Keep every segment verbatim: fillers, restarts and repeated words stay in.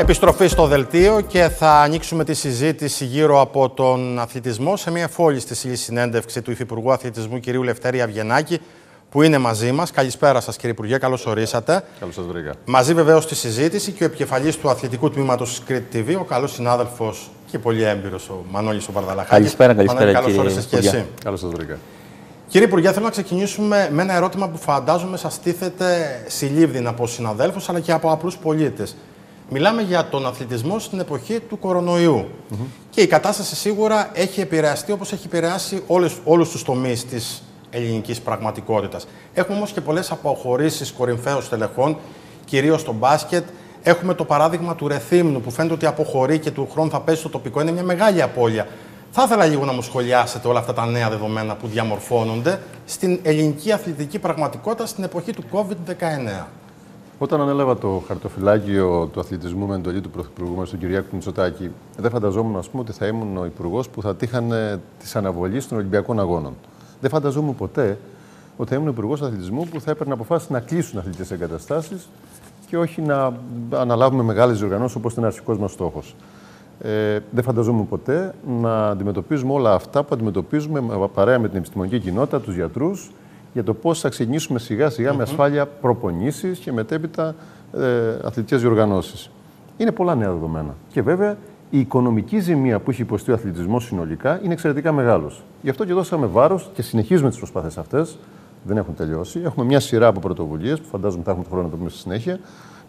Επιστροφή στο Δελτίο και θα ανοίξουμε τη συζήτηση γύρω από τον αθλητισμό σε μια φόλιστη συνέντευξη του Υφυπουργού Αθλητισμού κυρίου Λευτέρη Αυγενάκη, που είναι μαζί μας. Καλησπέρα σας, κύριε Υπουργέ, καλώς ορίσατε. Καλώς σας βρήκα. Μαζί βεβαίως στη συζήτηση και ο επικεφαλής του αθλητικού τμήματος Κρήτη τι βι, ο καλός συνάδελφος και πολύ έμπειρος, ο Μανώλης Σοπαρδαλαχάρης. Καλησπέρα, καλησπέρα, Μανώλη, καλώς ορίσατε και εσύ. Καλώς σας βρήκα. Κύριε Υπουργέ, θέλω να ξεκινήσουμε με ένα ερώτημα που φαντάζομαι σας τίθεται συλλήβδινα από συναδέλφους αλλά και από απλούς πολίτες. Μιλάμε για τον αθλητισμό στην εποχή του κορονοϊού. Mm-hmm. Και η κατάσταση σίγουρα έχει επηρεαστεί όπως έχει επηρεάσει όλους τους τομείς της ελληνικής πραγματικότητας. Έχουμε όμως και πολλές αποχωρήσεις κορυφαίων στελεχών, κυρίως στο μπάσκετ. Έχουμε το παράδειγμα του Ρεθύμνου που φαίνεται ότι αποχωρεί και του χρόνου θα πέσει στο τοπικό. Είναι μια μεγάλη απώλεια. Θα ήθελα λίγο να μου σχολιάσετε όλα αυτά τα νέα δεδομένα που διαμορφώνονται στην ελληνική αθλητική πραγματικότητα στην εποχή του κόβιντ δεκαεννέα. Όταν ανέλαβα το χαρτοφυλάκιο του αθλητισμού με εντολή του Πρωθυπουργού μας, τον Κυριάκο Μητσοτάκη, δεν φανταζόμουν, ας πούμε, ότι θα ήμουν ο υπουργός που θα τύχαν της αναβολής των Ολυμπιακών Αγώνων. Δεν φανταζόμουν ποτέ ότι θα ήμουν υπουργός αθλητισμού που θα έπαιρνε αποφάσεις να κλείσουν αθλητικές εγκαταστάσεις και όχι να αναλάβουμε μεγάλες διοργανώσεις όπως ήταν αρχικός μας στόχος. Ε, δεν φανταζόμουν ποτέ να αντιμετωπίζουμε όλα αυτά που αντιμετωπίζουμε παρέα με την επιστημονική κοινότητα, τους γιατρούς, για το πώς θα ξεκινήσουμε σιγά-σιγά mm-hmm. με ασφάλεια προπονήσεις και μετέπειτα ε, αθλητικές διοργανώσεις. Είναι πολλά νέα δεδομένα. Και βέβαια η οικονομική ζημία που έχει υποστεί ο αθλητισμός συνολικά είναι εξαιρετικά μεγάλος. Γι' αυτό και δώσαμε βάρος και συνεχίζουμε τις προσπάθειες αυτές. Δεν έχουν τελειώσει. Έχουμε μια σειρά από πρωτοβουλίες που φαντάζομαι θα έχουμε το χρόνο να το πούμε στη συνέχεια.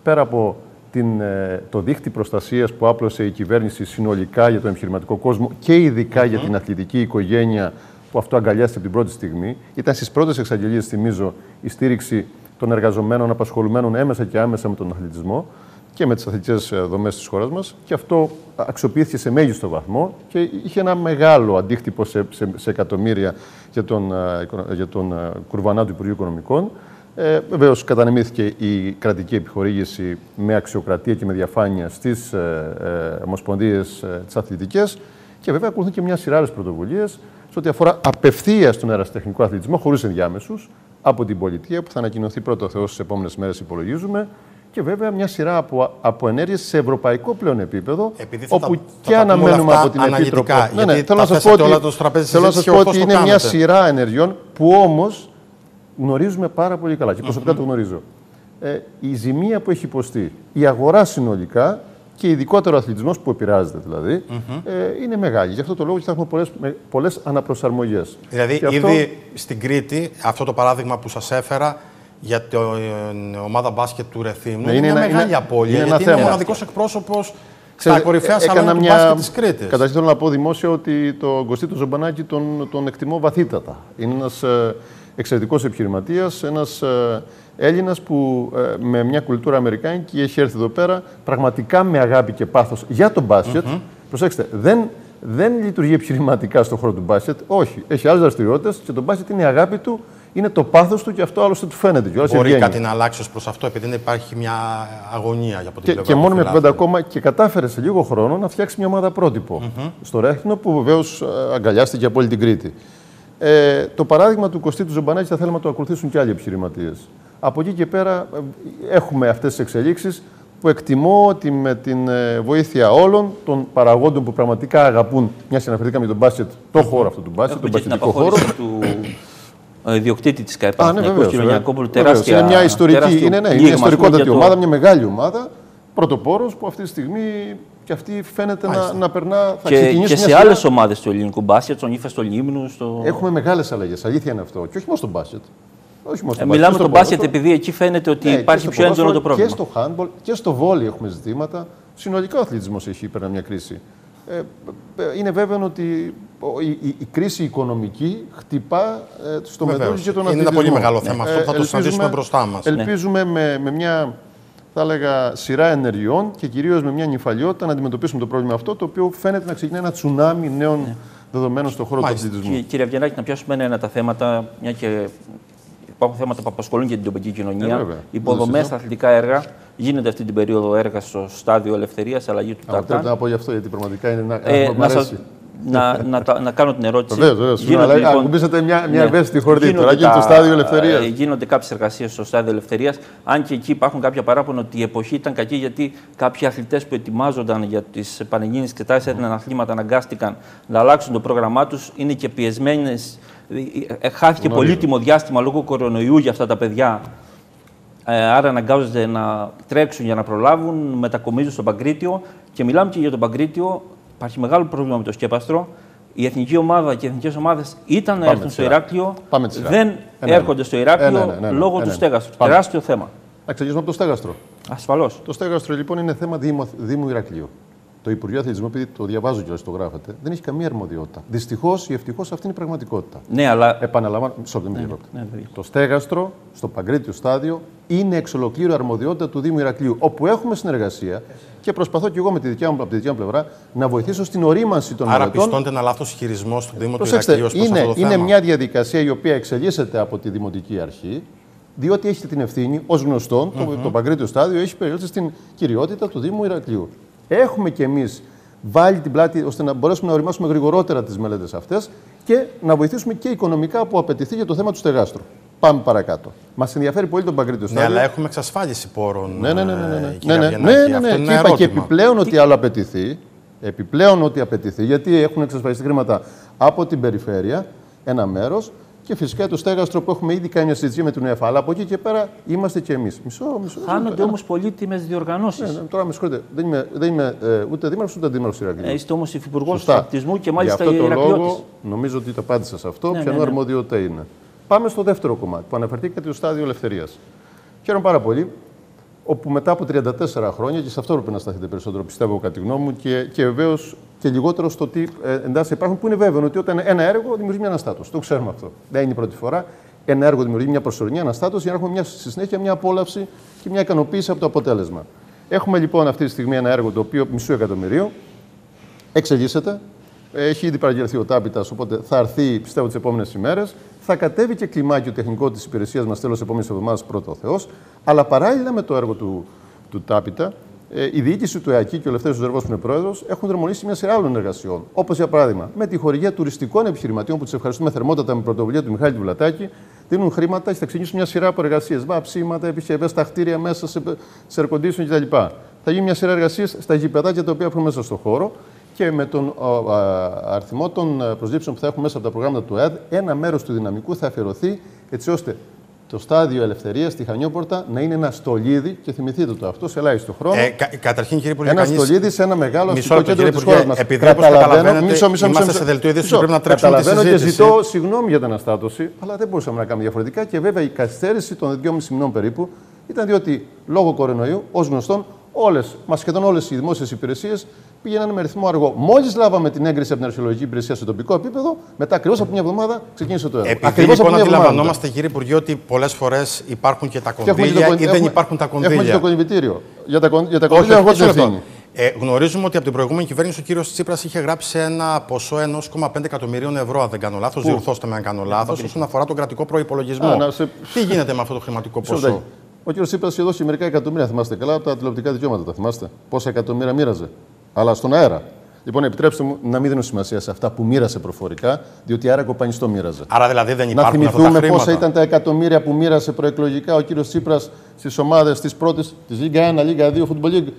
Πέρα από την, ε, το δίχτυ προστασίας που άπλωσε η κυβέρνηση συνολικά για τον επιχειρηματικό κόσμο και ειδικά mm-hmm. για την αθλητική οικογένεια, που αυτό αγκαλιάστηκε από την πρώτη στιγμή. Ήταν στις πρώτες εξαγγελίες, θυμίζω, η στήριξη των εργαζομένων, απασχολουμένων έμεσα και άμεσα με τον αθλητισμό και με τις αθλητικές δομές της χώρας μας. Και αυτό αξιοποιήθηκε σε μέγιστο βαθμό και είχε ένα μεγάλο αντίκτυπο σε, σε, σε εκατομμύρια για τον, για τον κουρβανά του Υπουργείου Οικονομικών. Ε, Βεβαίως, κατανεμήθηκε η κρατική επιχορήγηση με αξιοκρατία και με διαφάνεια στις ε, ε, ομοσπονδίες ε, τις αθλητικές. Και βέβαια ακολουθούν και μια σειρά άλλες πρωτοβουλίες σε ό,τι αφορά απευθείας τον αεραστεχνικό αθλητισμό, χωρίς ενδιάμεσους, από την πολιτεία που θα ανακοινωθεί πρώτα ο Θεός στις επόμενες μέρες, υπολογίζουμε. Και βέβαια μια σειρά από, από ενέργειες σε ευρωπαϊκό πλέον επίπεδο, επειδή όπου τα, και αναμένουμε από την Επίτροπο. Ναι, ναι, θέλω να σας πω ότι, θέλω να σας πω ότι είναι μια σειρά ενεργειών που όμως γνωρίζουμε πάρα πολύ καλά και προσωπικά mm-hmm. το γνωρίζω. Ε, η ζημία που έχει υποστεί η αγορά συνολικά. Και ειδικότερο ο αθλητισμός που επηρεάζεται δηλαδή, mm-hmm. ε, είναι μεγάλη. Γι' αυτό το λόγο θα έχουμε πολλές, πολλές αναπροσαρμογές. Δηλαδή, και ήδη αυτό... στην Κρήτη, αυτό το παράδειγμα που σας έφερα για την ομάδα μπάσκετ του Ρεθύμνου, ναι, είναι, είναι μια ένα, μεγάλη απώλεια. Είναι, γιατί είναι μοναδικός εκπρόσωπος στα κορυφαία σαλόνια του μπάσκετ της Κρήτης. Καταρχήν θέλω να πω δημόσια ότι τον Κωστή τον Ζομπανάκη τον, τον εκτιμώ βαθύτατα. Είναι ένας εξαιρετικός επιχειρηματίας, ένας Έλληνας που με μια κουλτούρα αμερικάνικη έχει έρθει εδώ πέρα πραγματικά με αγάπη και πάθος για τον μπάσκετ. Mm-hmm. Προσέξτε, δεν, δεν λειτουργεί επιχειρηματικά στον χώρο του μπάσκετ. Όχι, έχει άλλες δραστηριότητες και το μπάσκετ είναι η αγάπη του, είναι το πάθος του και αυτό άλλωστε του φαίνεται. Μπορεί ευγένει. Κάτι να αλλάξει ως προς αυτό, επειδή δεν υπάρχει μια αγωνία από την πλευρά. Και, και μόνο με την πέντε ακόμα και κατάφερε σε λίγο χρόνο να φτιάξει μια ομάδα πρότυπο mm-hmm. στο Ρέχνο που βεβαίως αγκαλιάστηκε από όλη την Κρήτη. Ε, το παράδειγμα του Κωστή του Ζομπανάκη θα θέλαμε να το ακολουθήσουν και άλλοι επιχειρηματίες. Από εκεί και πέρα έχουμε αυτές τις εξελίξεις που εκτιμώ ότι με την βοήθεια όλων των παραγόντων που πραγματικά αγαπούν, μια συναφερθήκαμε για τον μπάσκετ, το χώρο αυτό του μπάσκετ, τον μπασκετικό χώρο. Του... Ο ιδιοκτήτη τη ΚΑΕ Παναθηναϊκού, κύριο Γιακόπουλου, τεράστια. Είναι μια ιστορική, είναι, ναι, μια ιστορικότατη το... ομάδα, μια μεγάλη ομάδα, πρωτοπόρος που αυτή τη στιγμή. Και αυτή φαίνεται να, να περνά. Θα και και σε άλλες ομάδες του ελληνικού μπάσκετ, στον Ήφα, στον Λίμνο. Στο... Έχουμε μεγάλες αλλαγές. Αλήθεια είναι αυτό. Και όχι μόνο στον μπάσκετ. Όχι μόνο στον ε, μπάσκετ. Μιλάμε στον μπάσκετ, μπάσκετ, επειδή εκεί φαίνεται ότι ναι, υπάρχει πιο έντονο το πρόβλημα. Και στο handball και στο βόλι έχουμε ζητήματα. Συνολικά ο αθλητισμός έχει υπέρνα μια κρίση. Ε, είναι βέβαιο ότι η, η, η κρίση οικονομική χτυπά ε, στο μετώπιση και τον αθλητισμό. Είναι ένα πολύ μεγάλο θέμα αυτό. Θα το συζητήσουμε μπροστά μας. Ελπίζουμε με μια. Θα έλεγα σειρά ενεργειών και κυρίως με μια νυφαλιότητα να αντιμετωπίσουμε το πρόβλημα αυτό, το οποίο φαίνεται να ξεκινάει ένα τσουνάμι νέων ναι. δεδομένων στον χώρο Μάλιστα. του αθλητισμού. Κύριε Αυγενάκη, να πιάσουμε ένα, ένα τα θέματα, μια και υπάρχουν θέματα που απασχολούν και την τοπική κοινωνία. Ε, Υποδομές στα αθλητικά έργα. Γίνεται αυτή την περίοδο έργα στο στάδιο Ελευθερίας, αλλαγή του Ταρτάν. Πρέπει να πω γι' αυτό, γιατί πραγματικά είναι ένα. Ε, να σας να, να, να, να κάνω την ερώτηση. Ακουμπήσατε μια, μια ευαίσθητη χορδή. Τώρα γίνεται το στάδιο ελευθερίας. Γίνονται κάποιες εργασίες στο στάδιο ελευθερίας. Αν και εκεί υπάρχουν κάποια παράπονα ότι η εποχή ήταν κακή, γιατί κάποιοι αθλητές που ετοιμάζονταν για τις πανελλήνιες εξετάσεις έδιναν αθλήματα, αναγκάστηκαν να αλλάξουν το πρόγραμμά τους. Είναι και πιεσμένες. Χάθηκε πολύτιμο διάστημα λόγω κορονοϊού για αυτά τα παιδιά. Άρα αναγκάζονται να τρέξουν για να προλάβουν, μετακομίζουν στον Παγκρίτιο. Και μιλάμε και για τον Παγκρίτιο. Υπάρχει μεγάλο πρόβλημα με το σκέπαστρο. Η εθνική ομάδα και οι εθνικές ομάδες ήταν να Πάμε έρθουν στο Ηράκλειο. Δεν ένα, έρχονται στο Ηράκλειο ένα, ένα, λόγω ένα, του στέγαστρου. Πάμε. Τεράστιο θέμα. Να ξεκινήσουμε από το στέγαστρο. Ασφαλώς. Το στέγαστρο λοιπόν είναι θέμα Δήμου, Δήμου Ηρακλείου. Το Υπουργείο Αθλητισμού, επειδή το διαβάζω και το γράφετε, δεν έχει καμία αρμοδιότητα. Δυστυχώς ή ευτυχώς αυτή είναι η πραγματικότητα. Ναι, αλλά. Επαναλαμβάνω. Ναι, ναι, ναι, ναι. Το στέγαστρο στο Παγκρίτιο στάδιο είναι εξ ολοκλήρου αρμοδιότητα του Δήμου Ηρακλείου, όπου έχουμε συνεργασία και προσπαθώ και εγώ με τη δικιά μου, από τη δικιά μου πλευρά να βοηθήσω στην ορίμανση των μελετών. Άρα, πιστώνεται ένα λάθος χειρισμό του Δήμου του Ηρακλείου ως προς αυτό το θέμα. Είναι μια διαδικασία η οποία εξελίσσεται από τη Δημοτική Αρχή. Διότι έχετε την ευθύνη, ως γνωστόν, mm-hmm. το, το Παγκρίτιο στάδιο έχει περιέλθει στην κυριότητα του Δήμου Ηρακλείου. Έχουμε κι εμείς βάλει την πλάτη ώστε να μπορέσουμε να οριμάσουμε γρηγορότερα τις μελέτες αυτές και να βοηθήσουμε και οικονομικά που απαιτηθεί για το θέμα του στεγάστρου. Πάμε παρακάτω. Μας ενδιαφέρει πολύ τον Παγκρίτιο στάδιο. Ναι, αλλά έχουμε εξασφάλιση πόρων. Ναι, ναι, ναι. ναι, ναι, ναι, ναι, ναι, ναι, ναι. Και είπα και επιπλέον Τι... ότι άλλο απαιτηθεί. Επιπλέον ότι απαιτηθεί, γιατί έχουν εξασφαλιστεί χρήματα από την περιφέρεια, ένα μέρος. Και φυσικά το στέγαστρο που έχουμε ήδη κάνει μια συζήτηση με την ΕΦΑ. Αλλά από εκεί και πέρα είμαστε και εμείς. Μισό, μισό. Χάνονται όμως πολύτιμες διοργανώσεις. Ναι, τώρα με συγχωρείτε. Δεν είμαι, δεν είμαι ε, ούτε δήμαρχος ούτε αντίδημαρχος του Ηρακλείου. Είστε όμως υφυπουργός του αθλητισμού και μάλιστα ηρακλειώτης. Νομίζω ότι το απάντησα σε αυτό. Ναι, Ποιανού ναι, ναι. αρμοδιότητα είναι. Πάμε στο δεύτερο κομμάτι που αναφερθήκατε, το στάδιο ελευθερίας. Χαίρομαι πάρα πολύ. Όπου μετά από τριάντα τέσσερα χρόνια, και σε αυτό πρέπει να σταθείτε περισσότερο, πιστεύω κατά τη γνώμη μου, και, και βεβαίως και λιγότερο στο τι εντάσεις υπάρχουν, που είναι βέβαιο ότι όταν ένα έργο δημιουργεί μια αναστάτωση. Το ξέρουμε αυτό. Δεν είναι η πρώτη φορά. Ένα έργο δημιουργεί μια προσωρινή αναστάτωση για να έχουμε μια, στη συνέχεια μια απόλαυση και μια ικανοποίηση από το αποτέλεσμα. Έχουμε λοιπόν αυτή τη στιγμή ένα έργο το οποίο μισού εκατομμυρίου εξελίσσεται. Έχει ήδη παραγγελθεί ο Τάπητας, οπότε θα έρθει πιστεύω τις επόμενες ημέρες. Θα κατέβει και κλιμάκιο τεχνικό της υπηρεσίας μας τέλος επόμενης εβδομάδας, πρώτο Θεός. Αλλά παράλληλα με το έργο του, του Τάπητα, ε, η διοίκηση του ΕΑΚΙ και ο Λευτέρης Ζομπανάκης που είναι πρόεδρος έχουν δρομονήσει μια σειρά άλλων εργασιών. Όπως για παράδειγμα με τη χορηγία τουριστικών επιχειρηματιών που τους ευχαριστούμε θερμότατα με πρωτοβουλία του Μιχάλη του Βλατάκη. Δίνουν χρήματα και θα ξεκινήσουν μια σειρά από εργασίες. Βαψίματα, επισκευές, τα κτίρια μέσα σε, σε air condition κτλ. Θα γίνει μια σειρά εργασίες στα γηπεδάκια τα οποία έχουμε μέσα στο χώρο. Και με τον α, α, αριθμό των προσλήψεων που θα έχουμε μέσα από τα προγράμματα του ΕΑΔ, ένα μέρος του δυναμικού θα αφιερωθεί έτσι ώστε το στάδιο ελευθερίας στη Χανιόπορτα να είναι ένα στολίδι. Και θυμηθείτε το αυτό σε ελάχιστο χρόνο. Ε, κα, καταρχήν, κύριε Υπουργέ, ένα κανείς... στολίδι σε ένα μεγάλο αστικό κέντρο της χώρας μας. Επειδή καταλαβαίνω, μισό, μισό, είμαστε σε δελτίο ειδήσεων, πρέπει να τρέξουμε τη συζήτηση. Καταλαβαίνω και ζητώ συγγνώμη για την αναστάτωση, αλλά δεν μπορούσαμε να κάνουμε διαφορετικά. Και βέβαια η καθυστέρηση των δυόμισι μηνών περίπου ήταν διότι λόγω κορονοϊού, ως γνωστόν, όλες, μας σχεδόν όλες οι δημόσιες υπηρεσίες πήγαιναν με ρυθμό αργό. Μόλις λάβαμε την έγκριση από την αρχαιολογική υπηρεσία σε τοπικό επίπεδο, μετά ακριβώς από μια εβδομάδα ξεκίνησε το έργο. Επειδή λοιπόν αντιλαμβανόμαστε, κύριε Υπουργέ, ότι πολλές φορές υπάρχουν και τα κονδύλια και και ή δεν υπάρχουν τα κονδύλια. Έχουμε και το κονδυτήριο. Για τα, για τα κονδύλια έχω την ευθύνη. Ε, γνωρίζουμε ότι από την προηγούμενη κυβέρνηση ο κύριος Τσίπρας είχε γράψει ένα ποσό ενός κόμμα πέντε εκατομμυρίων ευρώ, αν δεν κάνω λάθος. Διορθώστε με αν κάνω λάθος, όσον αφορά τον κρατικό προϋπολογισμό. Τι γίνεται με αυτό το χρηματικό ποσό? Ο κύριος Τσίπρας είχε δώσει μερικά εκατομμύρια, θυμάστε καλά, από τα τηλεοπτικά δικαιώματα. Τα θυμάστε? Πόσα εκατομμύρια μοίραζε. Αλλά στον αέρα. Λοιπόν, επιτρέψτε μου να μην δίνω σημασία σε αυτά που μοίρασε προφορικά, διότι άρα κοπανιστό μοίραζε. Άρα δηλαδή δεν υπάρχουν αυτά τα χρήματα. Να θυμηθούμε πόσα ήταν τα εκατομμύρια που μοίρασε προεκλογικά ο κύριος Τσίπρας στις ομάδες της πρώτης, της Λίγκα ένα, Λίγκα δύο, Football League,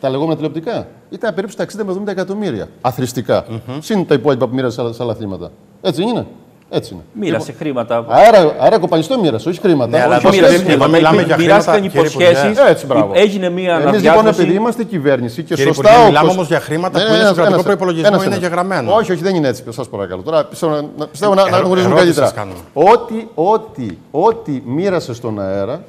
τα λεγόμενα τηλεοπτικά. Ήταν περίπου στα εξήντα με εβδομήντα εκατομμύρια αθλητικά. Mm-hmm. Συν τα υπόλοιπα που μοίρασε σε άλλα αθλήματα. Έτσι είναι. Έτσι είναι. Μοίρασε λοιπόν, χρήματα. Άρα, άρα κοπανιστό μοίρασε, όχι χρήματα. Ναι, αλλά εδώ μιλάμε για χρήματα. Υποσχέσεις. Έτσι, έγινε μία αναδιάρθρωση. Εμείς λοιπόν, επειδή είμαστε κυβέρνηση και κύριε σωστά. Υπουργέ, όπως... Μιλάμε όμως για χρήματα ναι, που είναι στο κρατικό προϋπολογισμό, είναι γεγραμμένο. Όχι, όχι, δεν είναι έτσι. Σας παρακαλώ. Τώρα πιστεύω να γνωρίζουμε καλύτερα. Ό,τι μοίρασε στον αέρα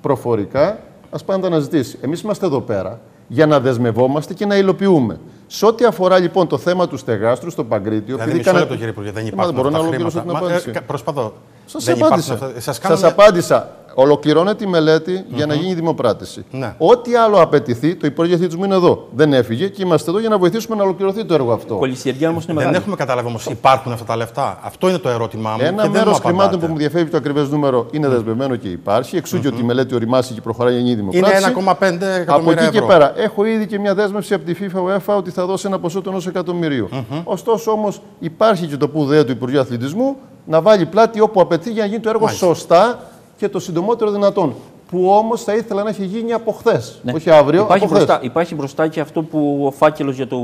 προφορικά, ας πάνε να τα αναζητήσει. Εμείς είμαστε εδώ πέρα για να δεσμευόμαστε και να υλοποιούμε. Σε ό,τι αφορά λοιπόν το θέμα του στεγάστρου στο Παγκρίτιο. Δηλαδή, μισό λεπτό, κύριε Υπουργέ, δεν υπάρχουν. Μα, δεν μπορώ να ολοκληρώσω την απάντηση. Προσπαθώ. Σας απάντησα. Αυτά... Σας, σας απάντησα. Ολοκληρώνεται η μελέτη mm-hmm. για να γίνει η δημοπράτηση. Ναι. Ό,τι άλλο απαιτηθεί, το Υπουργείο Διεθνισμού είναι εδώ. Δεν έφυγε και είμαστε εδώ για να βοηθήσουμε να ολοκληρωθεί το έργο αυτό. Κολλησιεργία όμως είναι μεγάλη. Δεν έχουμε καταλάβει όμως, υπάρχουν αυτά τα λεφτά. Αυτό είναι το ερώτημά μου. Ένα μέρος χρημάτων που μου διαφεύγει το ακριβές νούμερο είναι δεσμευμένο και υπάρχει. Εξού και ότι η μελέτη οριμάσει και προχωράει για δημοπράτηση. Είναι ένα κόμμα πέντε εκατομμύρια ευρώ. Από εκεί και πέρα. Έχω ήδη και μια δέσμευση από τη FIFA UEFA ότι θα δώσει ένα ποσό του ενός εκατομμυρίου. Ωστόσο όμως υπάρχει και το πουδέο του Υπουργείου Αθλητισμού να βάλει πλάτη όπου απαιτεί για να γίνει το έργο σωστά και το συντομότερο δυνατόν. Που όμως θα ήθελα να έχει γίνει από χθες, ναι. όχι αύριο. Υπάρχει, από μπροστά, υπάρχει μπροστά και αυτό που ο φάκελος για το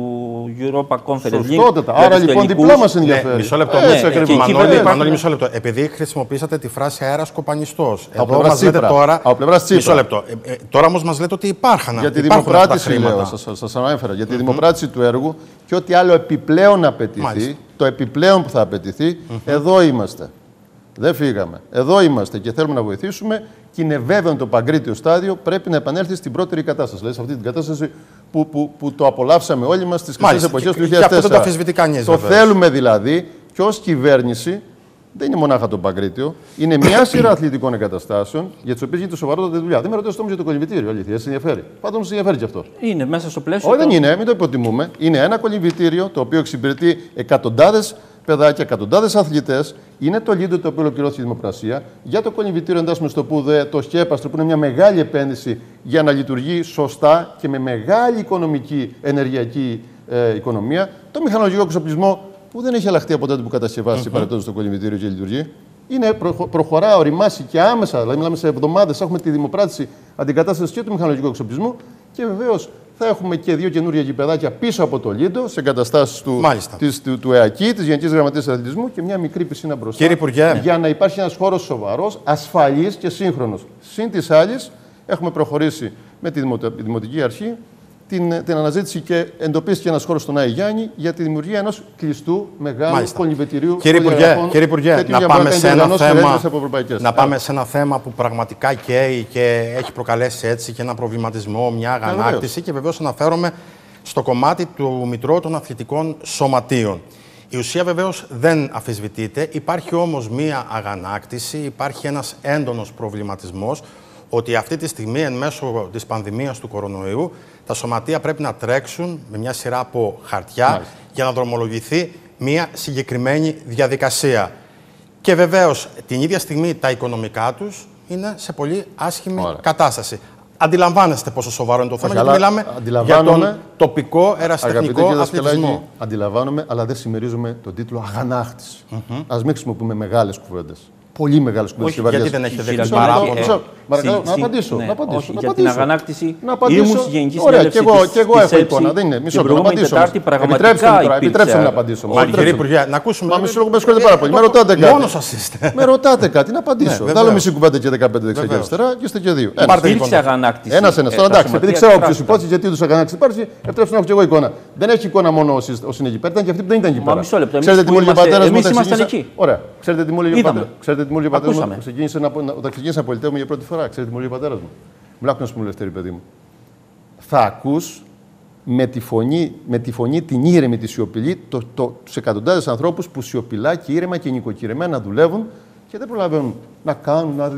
Europa Conference League. Σωστότατα. Άρα λοιπόν διπλά μας ενδιαφέρει. Ναι, μισό λεπτό. Ε, ε, Μανώλη, Μανώλη, μισό λεπτό. Επειδή χρησιμοποιήσατε τη φράση αέρας κοπανιστός. Από πλευράς Τσίπρα. Τώρα, μισό λεπτό. Ε, τώρα όμως μας λέτε ότι υπάρχαν. Για τη δημοπράτηση, λέω, σας, σας ανέφερα. Για τη mm -hmm. δημοπράτηση του έργου και ό,τι άλλο επιπλέον απαιτηθεί, το επιπλέον που θα απαιτηθεί, εδώ είμαστε. Δεν φύγαμε. Εδώ είμαστε και θέλουμε να βοηθήσουμε και είναι βέβαιο το παγκρίτιο στάδιο πρέπει να επανέλθει στην πρώτερη κατάσταση. Δηλαδή σε αυτή την κατάσταση που, που, που το απολαύσαμε όλοι μας στις χρυσές εποχές του δύο χιλιάδες τέσσερα. Και αυτό δεν το αφισβητεί κανείς. Το θέλουμε δηλαδή και ως κυβέρνηση δεν είναι μονάχα το παγκρίτιο. Είναι μια σειρά αθλητικών εγκαταστάσεων για τις οποίες γίνεται σοβαρότατη δουλειά. Δεν με ρωτήσετε όμως για το κολυμβητήριο. Αλήθεια, σας ενδιαφέρει. Πάντως μας ενδιαφέρει και αυτό. Είναι μέσα στο πλαίσιο. Όχι, το... δεν είναι, μην το υποτιμούμε. Είναι ένα κολυμβητήριο το οποίο εξυπηρετεί εκατοντάδες παιδάκια, εκατοντάδες αθλητές. Είναι το λίντο το οποίο ολοκληρώθηκε η δημοπρασία. Για το κολυμβητήριο εντάσσουμε στο ΠΟΥΔΕ, το ΧΕΠΑΣΤΡΟ, που είναι μια μεγάλη επένδυση για να λειτουργεί σωστά και με μεγάλη οικονομική, ενεργειακή ε, οικονομία. Το μηχανολογικό εξοπλισμό, που δεν έχει αλλάχτεί από τότε που κατασκευάστηκε mm-hmm. παρετώντα το κολυμβητήριο και λειτουργεί. Είναι προ, προχωρά, οριμάσει και άμεσα, δηλαδή μιλάμε σε εβδομάδες, έχουμε τη δημοπράτηση αντικατάσταση και του μηχανολογικού εξοπλισμού και βεβαίως. Θα έχουμε και δύο καινούργια γηπεδάκια πίσω από το Λίντο, σε εγκαταστάσεις του, της, του, του ΕΑΚΙ, της Γενικής Γραμματείας Αθλητισμού και μια μικρή πισίνα μπροστά. Κύριε Υπουργέ. Για να υπάρχει ένας χώρος σοβαρός, ασφαλής και σύγχρονος. Συν της άλλης, έχουμε προχωρήσει με τη Δημοτική Αρχή την, την αναζήτηση και εντοπίστηκε ένας χώρος στον Άη Γιάννη για τη δημιουργία ενός κλειστού μεγάλου κολυμβητηρίου. Κύριε Υπουργέ, κύριε Υπουργέ να, πάμε σε ένα θέμα, να πάμε σε ένα θέμα που πραγματικά καίει και έχει προκαλέσει έτσι και ένα προβληματισμό, μια αγανάκτηση και βεβαίως αναφέρομαι στο κομμάτι του Μητρώου των Αθλητικών Σωματείων. Η ουσία βεβαίως δεν αμφισβητείται, υπάρχει όμως μια αγανάκτηση, υπάρχει ένας έντονος προβληματισμός ότι αυτή τη στιγμή εν μέσω της πανδημίας του κορονοϊού τα σωματεία πρέπει να τρέξουν με μια σειρά από χαρτιά Μάλιστα. για να δρομολογηθεί μια συγκεκριμένη διαδικασία. Και βεβαίως την ίδια στιγμή τα οικονομικά τους είναι σε πολύ άσχημη Ωραία. κατάσταση. Αντιλαμβάνεστε πόσο σοβαρό είναι το θέμα, γιατί μιλάμε για τον τοπικό ερασιτεχνικό αθλητισμό. Αντιλαμβάνομαι, αλλά δεν συμμερίζομαι τον τίτλο αγανάκτηση. Mm-hmm. Ας μην χρησιμοποιούμε μεγάλες κουβέντες. Πολύ μεγάλες κουβέντες και βαριές. Γιατί δεν έχετε δεχτεί παράδειγμα. Παρακαλώ, να απαντήσω. Να απαντήσω. Για την αγανάκτηση ήμουν στη Γενική Συνέλευση. Ωραία, και εγώ έχω εικόνα. Δεν είναι. Μισό λεπτό. Επιτρέψτε μου να απαντήσω. Κύριε Υπουργέ, να ακούσουμε. Μα μισό λεπτό, με συγχωρείτε πάρα πολύ. Με ρωτάτε κάτι. Μόνο σας είστε. Με ρωτάτε κάτι, να απαντήσω. Βγάλω μισή κουβέντα και δεκαπέντε δεξιά και αριστερά και είστε και δύο. Υπήρξε αγανάκτηση. Ένα-ένα. Τώρα εντάξει, επειδή ξέρω ποιο υπόθηκε, γιατί του αγανάκτηση υπάρχει, επιτρέψτε να έχω και εγώ εικόνα. Δεν έχει εικόνα μόνο ο συνεγυπέρ, ήταν και αυτή που δεν ήταν γυπέρα. Ξέρετε τι μου έλεγε ο πατέρα μου όταν ξεκίνησε να πολιτεύουμε για πρώτη φορά. Ξέρετε τι μου λέει ο πατέρας μου. Μιλάω να σου πούμε, Λευτέρη, παιδί μου. Θα ακούς με τη φωνή, με τη φωνή την ήρεμη, τη σιωπηλή, το, το, τους εκατοντάδες ανθρώπους που σιωπηλά και ήρεμα και νοικοκυρεμένα δουλεύουν και δεν προλαβαίνουν να κάνουν, να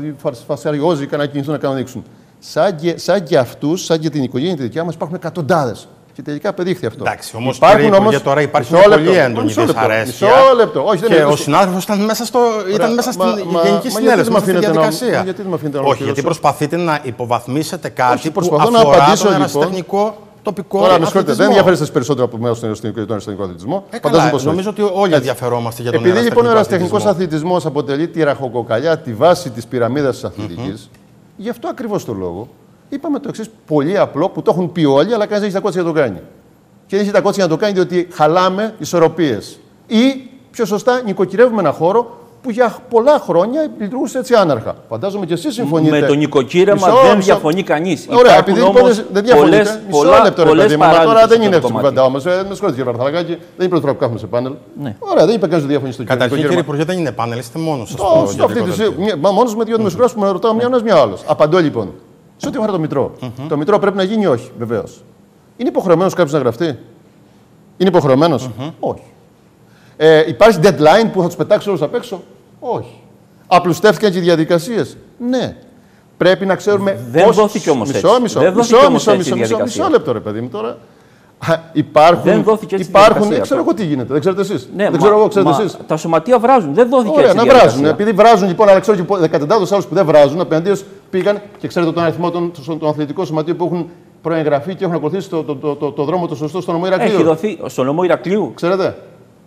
φασαριώζικα, να κινηθούν, να κάνουν, να δείξουν. Σαν και, σαν και αυτούς, σαν και την οικογένεια τη δικιά μας, υπάρχουν εκατοντάδες. Και τελικά πετύχει αυτό. Εντάξει, όμως υπάρχουν όμως. Για τώρα υπάρχει μια πολύ έντονη δυσαρέσκεια. Μισό λεπτό. Όχι, δεν και ο συνάδελφος ήταν μέσα, στο... ήταν μέσα μα, στην μα, Γενική Συνέλευση. Μα, γιατί διαδικασία. Γιατί δεν με αφήνετε να μιλήσω. Όχι, γιατί προσπαθείτε να υποβαθμίσετε κάτι που αφορά τον ερασιτεχνικό τοπικό αθλητισμό. Δεν ενδιαφέρεστε περισσότερο από μένα στον ερασιτεχνικό αθλητισμό. Νομίζω ότι όλοι ενδιαφερόμαστε για τον ερασιτεχνικό αθλητισμό. Επειδή λοιπόν ο ερασιτεχνικός αθλητισμός αποτελεί τη ραχοκοκαλιά, τη βάση της πυραμίδας της αθλητικής, γι' αυτό ακριβώς το λόγο. Είπαμε το εξής πολύ απλό που το έχουν πει όλοι, αλλά κανείς δεν έχει τα κότσια να το κάνει. Και δεν έχει τα κότσια να το κάνει διότι χαλάμε ισορροπίες. Ή πιο σωστά, νοικοκυρεύουμε ένα χώρο που για πολλά χρόνια λειτουργούσε έτσι άναρχα. Φαντάζομαι και εσείς συμφωνείτε. Με το νοικοκύρεμα μισό, δεν διαφωνεί κανείς. Ωραία, επειδή δεν διαφωνείτε. Μισό λεπτό, ρε παιδί μου. Τώρα δεν είναι αυτή η κουβέντα όμως. Με συγχωρείτε, κύριε Παρθαλακάκη, δεν είναι πρώτη φορά που κάθομαι σε πάνελ. Ναι. Ωραία, δεν είπε κανείς ότι διαφωνεί στο κοινό. Καταρχήν, κύριε Υπουργέ, δεν είναι πάνελ, είστε μόνος σα. Μόνος με δύο δημοσιογράφους που με ρωτάω μία ένα, μία άλλο. Απαντώ λοιπόν. Σε ό,τι αφορά το Μητρό. Mm -hmm. Το Μητρό πρέπει να γίνει, όχι, βεβαίως. Είναι υποχρεωμένος κάποιος να γραφτεί, είναι υποχρεωμένος, mm -hmm. όχι. Ε, υπάρχει deadline που θα τους πετάξει όλους απ' έξω, όχι. Απλουστεύτηκαν και οι διαδικασίες, ναι. Πρέπει να ξέρουμε. Δεν δόθηκε όμως μισό, έτσι. Μισό, δεν μισό, δόθηκε μισό, μισό, μισό, μισό λεπτό, ρε παιδί μου τώρα. Υπάρχουν. Δεν δόθηκε έτσι. Υπάρχουν. Δεν ξέρω εγώ τι γίνεται. Δεν ξέρετε εσείς. Ναι, δεν ξέρω μα, εγώ, ξέρετε μα, εσείς. Τα σωματεία βράζουν. Δεν δόθηκε ωραία, έτσι. Ωραία, να βράζουν. Επειδή βράζουν λοιπόν, αλλά ξέρω και εκατοντάδες άλλους που δεν βράζουν, απέναντίως πήγαν και ξέρετε τον αριθμό των, των αθλητικών σωματείων που έχουν προεγγραφεί και έχουν ακολουθήσει το, το, το, το, το δρόμο το σωστό στον νομό Ηρακλείου. Έχει δοθεί στον νομό Ηρακλείου. Ξέρετε.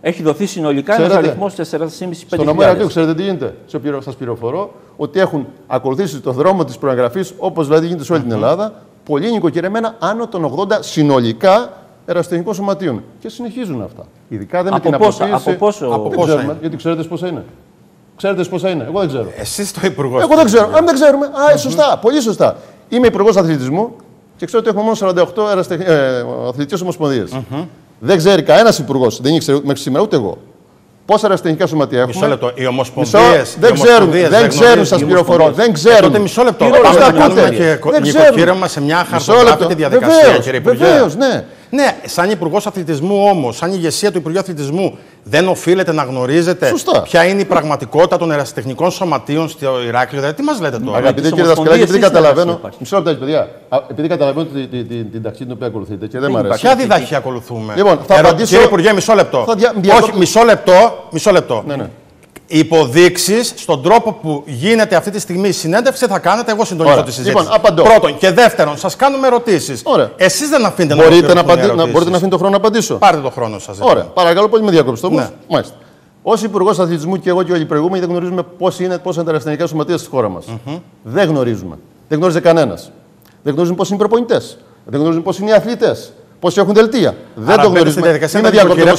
Έχει δοθεί συνολικά ένας αριθμός τέσσερα χιλιάδες πεντακόσια πενήντα. Στον νομό Ηρακλείου, ξέρετε τι γίνεται. Σας πληροφορώ ότι έχουν ακολουθήσει το δρόμο της προεγγραφής, όπως δηλαδή γίνεται σε όλη την Ελλάδα, πολύ νοικοκυρεμένα άνω των ογδόντα συνολικά ερασιτεχνικών σωματείων. Και συνεχίζουν αυτά. Ειδικά δεν από με την πόσα, αποποίηση. Από πόσο, από πόσα ξέρουμε, είναι. Γιατί ξέρετε πόσα είναι. Ξέρετε πόσα είναι. Εγώ δεν ξέρω. Εσείς το υπουργός. Εγώ δεν ξέρω. Αν δεν ξέρουμε. Α, σωστά. Πολύ σωστά. Είμαι υπουργός αθλητισμού και ξέρω ότι έχουμε μόνο σαράντα οκτώ ερασιτεχ... ε, αθλητικές ομοσπονδίες. Δεν ξέρει κανένας υπουργός, δεν ήξερε μέχρι σήμερα ούτε εγώ. Πόσα ερασιτεχνικά σωματεία έχουμε. Μισό λεπτό. Οι ομοσπονδίες. Δεν ξέρουν, δεν ξέρουν, σας πληροφορώ. Δεν ξέρουν. Τότε μισό λεπτό. Αυτά ακούτε. Δεν ξέρουν. Σε μια χαρτογράφητη διαδικασία, κύριε Υπουργέ. Βεβαίως, ναι. Ναι, σαν υπουργός αθλητισμού όμως, σαν ηγεσία του Υπουργείου Αθλητισμού, δεν οφείλετε να γνωρίζετε σωστά ποια είναι η πραγματικότητα των ερασιτεχνικών σωματείων στο Ηράκλειο. Δηλαδή, τι μας λέτε τώρα. Αγαπητέ κύριε Δασκαλάκη, επειδή καταλαβαίνω. Μισό λεπτό, παιδιά. Επειδή καταλαβαίνω την ταξίδα την οποία ακολουθείτε και δεν μ' αρέσει. Ποια διδαχή ακολουθούμε. Λοιπόν, θα απαντήσω. Κύριε Υπουργέ, μισό λεπτό. Όχι, μισό λεπτό. Μισό λεπτό. Υποδείξεις στον τρόπο που γίνεται αυτή τη στιγμή η συνέντευξη θα κάνετε. Εγώ συντονίζω τη συζήτηση. Λοιπόν, απαντώ. Πρώτον. Και δεύτερον, σας κάνουμε ερωτήσεις. Εσείς δεν αφήνετε να απαντήσετε. Μπορείτε να αφήνετε τον χρόνο να απαντήσω. Πάρτε τον χρόνο σας. Ωραία. Παρακαλώ πολύ, με διακόψτε όμως. Ναι. Μάλιστα. Ως Υπουργός Αθλητισμού και εγώ και όλοι οι προηγούμενοι δεν γνωρίζουμε πόσα είναι, είναι τα ερασιτεχνικά σωματεία στη χώρα μας. Mm -hmm. Δεν γνωρίζουμε. Δεν γνωρίζει κανένας. Δεν γνωρίζουν πόσοι είναι οι προπονητές. Δεν γνωρίζουν πόσοι είναι οι αθλητές. Πόσοι έχουν δελτία. Δεν το γνωρίζουμε. Δεν με διακόπτετε.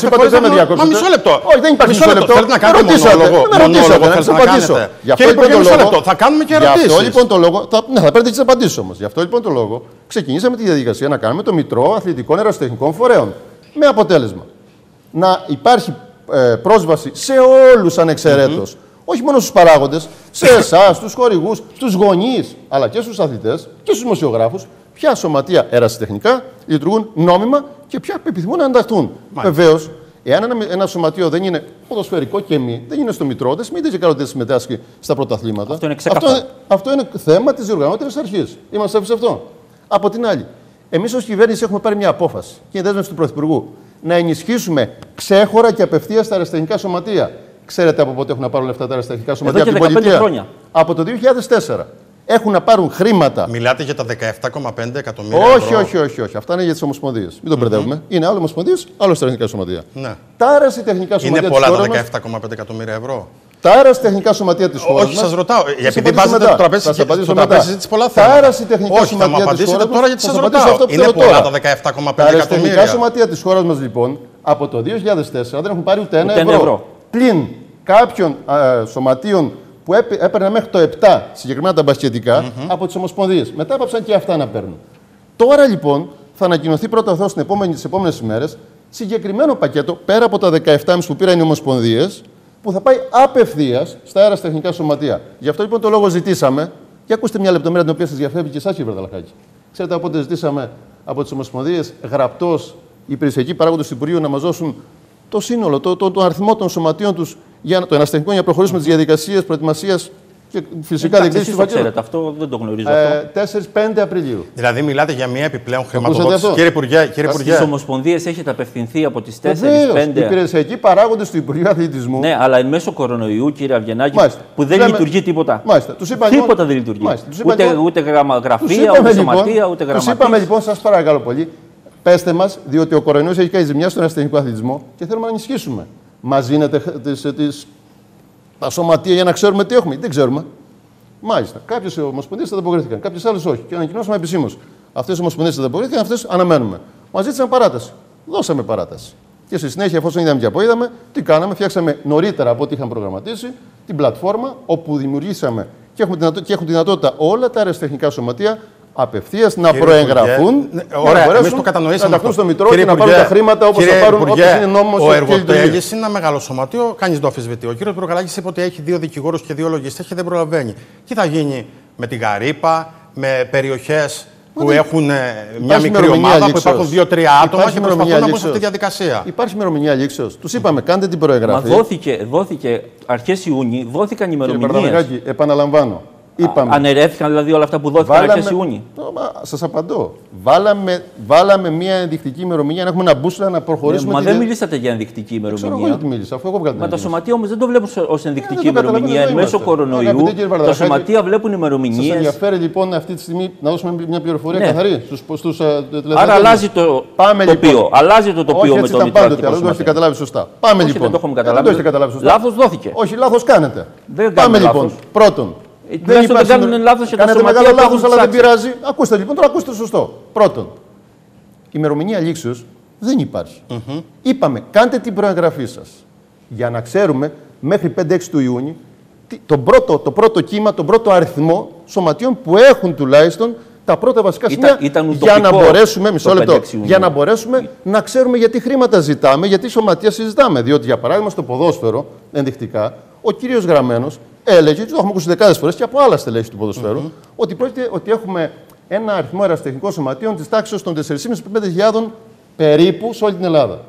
Μα μισό λεπτό. Όχι, δεν υπάρχει μισό λεπτό. Θέλετε να κάνετε μονόλογο. Με ρωτήσατε, να σας απαντήσω. Γι' αυτό λοιπόν το λόγο. Θα κάνουμε και ερωτήσεις. Γι' αυτό λοιπόν το λόγο. Ναι, θα παίρνετε τις απαντήσεις όμως. Γι' αυτό λοιπόν το λόγο ξεκινήσαμε τη διαδικασία να κάνουμε το Μητρό Αθλητικών Ερασιτεχνικών Φορέων. Με αποτέλεσμα να υπάρχει πρόσβαση σε όλους ανεξαιρέτως. Όχι μόνο στους παράγοντες, σε εσάς, στους χορηγούς, στους γονείς, αλλά και στους αθλητές και στους δημοσιογράφους. Ποια σωματεία ερασιτεχνικά λειτουργούν νόμιμα και ποια επιθυμούν να ενταχθούν. Βεβαίως, εάν ένα, ένα σωματείο δεν είναι ποδοσφαιρικό και μη, δεν είναι στο Μητρό, δεν σημαίνει ότι συμμετάσχει στα πρωταθλήματα. Αυτό είναι, αυτό, αυτό είναι θέμα της διοργανώτερης αρχής. Είμαστε εύκολοι σε αυτό. Από την άλλη, εμείς ως κυβέρνηση έχουμε πάρει μια απόφαση και η δέσμευση του Πρωθυπουργού να ενισχύσουμε ξέχωρα και απευθείας τα ερασιτεχνικά σωματεία. Ξέρετε από πότε έχουν να πάρουν λεφτά τα ερασιτεχνικά σωματεία από την πολιτεία. Από το δύο χιλιάδες τέσσερα. Έχουν να πάρουν χρήματα. Μιλάτε για τα δεκαεπτά κόμμα πέντε εκατομμύρια. Όχι, όχι, όχι, όχι. Αυτά είναι για τις ομοσπονδίες. Μην το μπερδεύουμε. Mm-hmm. Είναι άλλο ομοσπονδίες, άλλο στα ερασιτεχνικά σωματεία. Ναι. Τα ερασιτεχνικά σωματεία. Είναι πολλά τα δεκαεπτά κόμμα πέντε εκατομμύρια ευρώ. Τα ερασιτεχνικά σωματεία της χώρας. Όχι, σας ρωτάω. Επειδή βάζετε το τραπέζι σας, το τραπέζι συζητεί πολλά θέματα. Τα ερασιτεχνικά σωματεία της χώρας. Τώρα γιατί σας ρωτάω. Είναι πολλά τα δεκαεπτά κόμμα πέντε εκατομμύρια. Τα ερασιτεχνικά σωματεία της χώρας μας λοιπόν από το δύο χιλιάδες τέσσερα δεν έχουν πάρει ούτε ένα ευρώ. Πλην κάποιων σωματείων που έπαιρνε μέχρι το επτά, συγκεκριμένα τα μπασκετικά, mm-hmm. από τις ομοσπονδίες. Μετά έπαψαν και αυτά να παίρνουν. Τώρα λοιπόν θα ανακοινωθεί πρώτα εδώ στις επόμενες ημέρες συγκεκριμένο πακέτο, πέρα από τα δεκαεπτά κόμμα πέντε που πήραν οι ομοσπονδίες, που θα πάει απευθείας στα αεραστεχνικά σωματεία. Γι' αυτό λοιπόν το λόγο ζητήσαμε, και ακούστε μια λεπτομέρεια την οποία σας διαφεύγει και εσάς, κύριε Βρεταλαχάκη. Ξέρετε από πότε ζητήσαμε από τις ομοσπονδίες γραπτώς οι υπηρεσιακοί παράγοντες του Υπουργείου να μας δώσουν το σύνολο, το, το, το αριθμό των σωματείων τους. Για το ερασιτεχνικό, για να προχωρήσουμε τις διαδικασίες προετοιμασίας και φυσικά δεν ξέρετε. Το ξέρετε αυτό, δεν το γνωρίζω. Ε, τέσσερις πέντε Απριλίου. Δηλαδή, μιλάτε για μια επιπλέον χρηματοδότηση. Κύριε Υπουργέ, κύριε Υπουργέ. Στις ομοσπονδίες έχετε απευθυνθεί από τις τέσσερις πέντε. Οι υπηρεσιακοί παράγοντες του Υπουργείου Αθλητισμού. Ναι, αλλά εν μέσω κορονοϊού, κύριε Αυγενάκη, μάλιστα, που δεν λέμε, λειτουργεί τίποτα. Μάλιστα. Τους είπα, τίποτα δεν λειτουργεί. Μάλιστα, τους είπα, ούτε, ούτε γραφεία, ούτε σωματεία, ούτε γραμματεία. Τους είπαμε λοιπόν, σας παρακαλώ πολύ, πέστε μας, διότι ο κορονοϊός έχει κάνει ζημιά στον ερασιτεχνικό αθλητισμό και θέλουμε να ενισχύσουμε. Μας δίνετε τα σωματεία για να ξέρουμε τι έχουμε. Δεν ξέρουμε. Μάλιστα. Κάποιες ομοσπονδίες δεν ανταποκρίθηκαν, κάποιες άλλες όχι. Και ανακοινώσαμε επισήμως. Αυτές οι ομοσπονδίες δεν ανταποκρίθηκαν, αυτές αναμένουμε. Μας ζήτησαν παράταση. Δώσαμε παράταση. Και στη συνέχεια, εφόσον είδαμε και αποείδαμε, τι κάναμε. Φτιάξαμε νωρίτερα από ό,τι είχαν προγραμματίσει την πλατφόρμα όπου δημιουργήσαμε και έχουν δυνατότητα όλα τα αεραστεχνικά σωματεία απευθείας να προεγγραφούν. Ωραία, εμείς το κατανοήσαμε. Να στο Μητρό και να πάρουν τα χρήματα όπως θα πάρουν όπως είναι νόμος. Ο εργοτέγης είναι ένα μεγάλο σωματείο, κανείς δεν το αφισβητεί. Ο κύριος Βρεταλαχάκης είπε ότι έχει δύο δικηγόρους και δύο λογιστές και δεν προλαβαίνει. Τι θα γίνει με την Γαρύπα, με περιοχές που Μα, έχουν μια μικρή ομάδα, που υπάρχουν δύο-τρία άτομα και προσπαθούν να μπουν σε αυτή τη διαδικασία. Υπάρχει ημερομηνία λήξεως. Τους είπαμε, κάντε την προεγγραφή. Μα δόθηκε αρχές Ιούνιου, δόθηκαν ημερομηνίες. Κύριε Βρεταλαχάκη, επαναλαμβάνω. είπαμε. Αναιρέθηκαν δηλαδή όλα αυτά που δόθηκαν αρχές Ιούνιου. Σας απαντώ. Βάλαμε, βάλαμε μια ενδεικτική ημερομηνία να έχουμε ένα μπούσουλα να προχωρήσουμε. Ναι, μα δεν δε... μιλήσατε για ενδεικτική ημερομηνία. Ξέρω εγώ γιατί μίλησα, αφού έχω βγάλει. Μα τα σωματεία όμως δεν το βλέπουν ως ενδεικτική ε, ημερομηνία εν μέσω κορονοϊού. Τα σωματεία βλέπουν ημερομηνίες. Σας ενδιαφέρει λοιπόν αυτή τη στιγμή να δώσουμε μια πληροφορία ναι. καθαρή στους τηλεθεατές. Άρα αλλάζει το τοπίο. Αλλάζει το τοπίο με τον Μητσοτάκη. Δεν το έχετε καταλάβει σωστά. Πάμε λοιπόν. Δεν το έχετε καταλάβει σωστά. Λάθος δόθηκε. Όχι, λάθος κάνετε. Πάμε λοιπόν. Πρώτον. Δεν υπάρχει... κάνουν λάθος και κάνετε μεγάλο λάθος, αλλά δεν πειράζει. Ακούστε λοιπόν, τώρα ακούστε το σωστό. Πρώτον, η ημερομηνία λήξεως δεν υπάρχει. Mm-hmm. Είπαμε, κάντε την προεγγραφή σας. Για να ξέρουμε μέχρι πέντε έξι του Ιούνιου το πρώτο, το πρώτο κύμα, τον πρώτο αριθμό σωματείων που έχουν τουλάχιστον τα πρώτα βασικά σημεία για να μπορέσουμε, μισό λεπτό, για να, μπορέσουμε να ξέρουμε γιατί χρήματα ζητάμε, γιατί σωματεία συζητάμε. Διότι, για παράδειγμα, στο ποδόσφαιρο, ενδεικτικά, ο κύριος Γραμμένος έλεγε, το έχουμε ακούσει δεκάδες φορές και από άλλα στελέχη του ποδοσφαίρου, mm -hmm. ότι πρόκειται ότι έχουμε ένα αριθμό αεραστεχνικών σωματείων της τάξης των τεσσερις χιλιάδες πεντακόσιων περίπου σε όλη την Ελλάδα.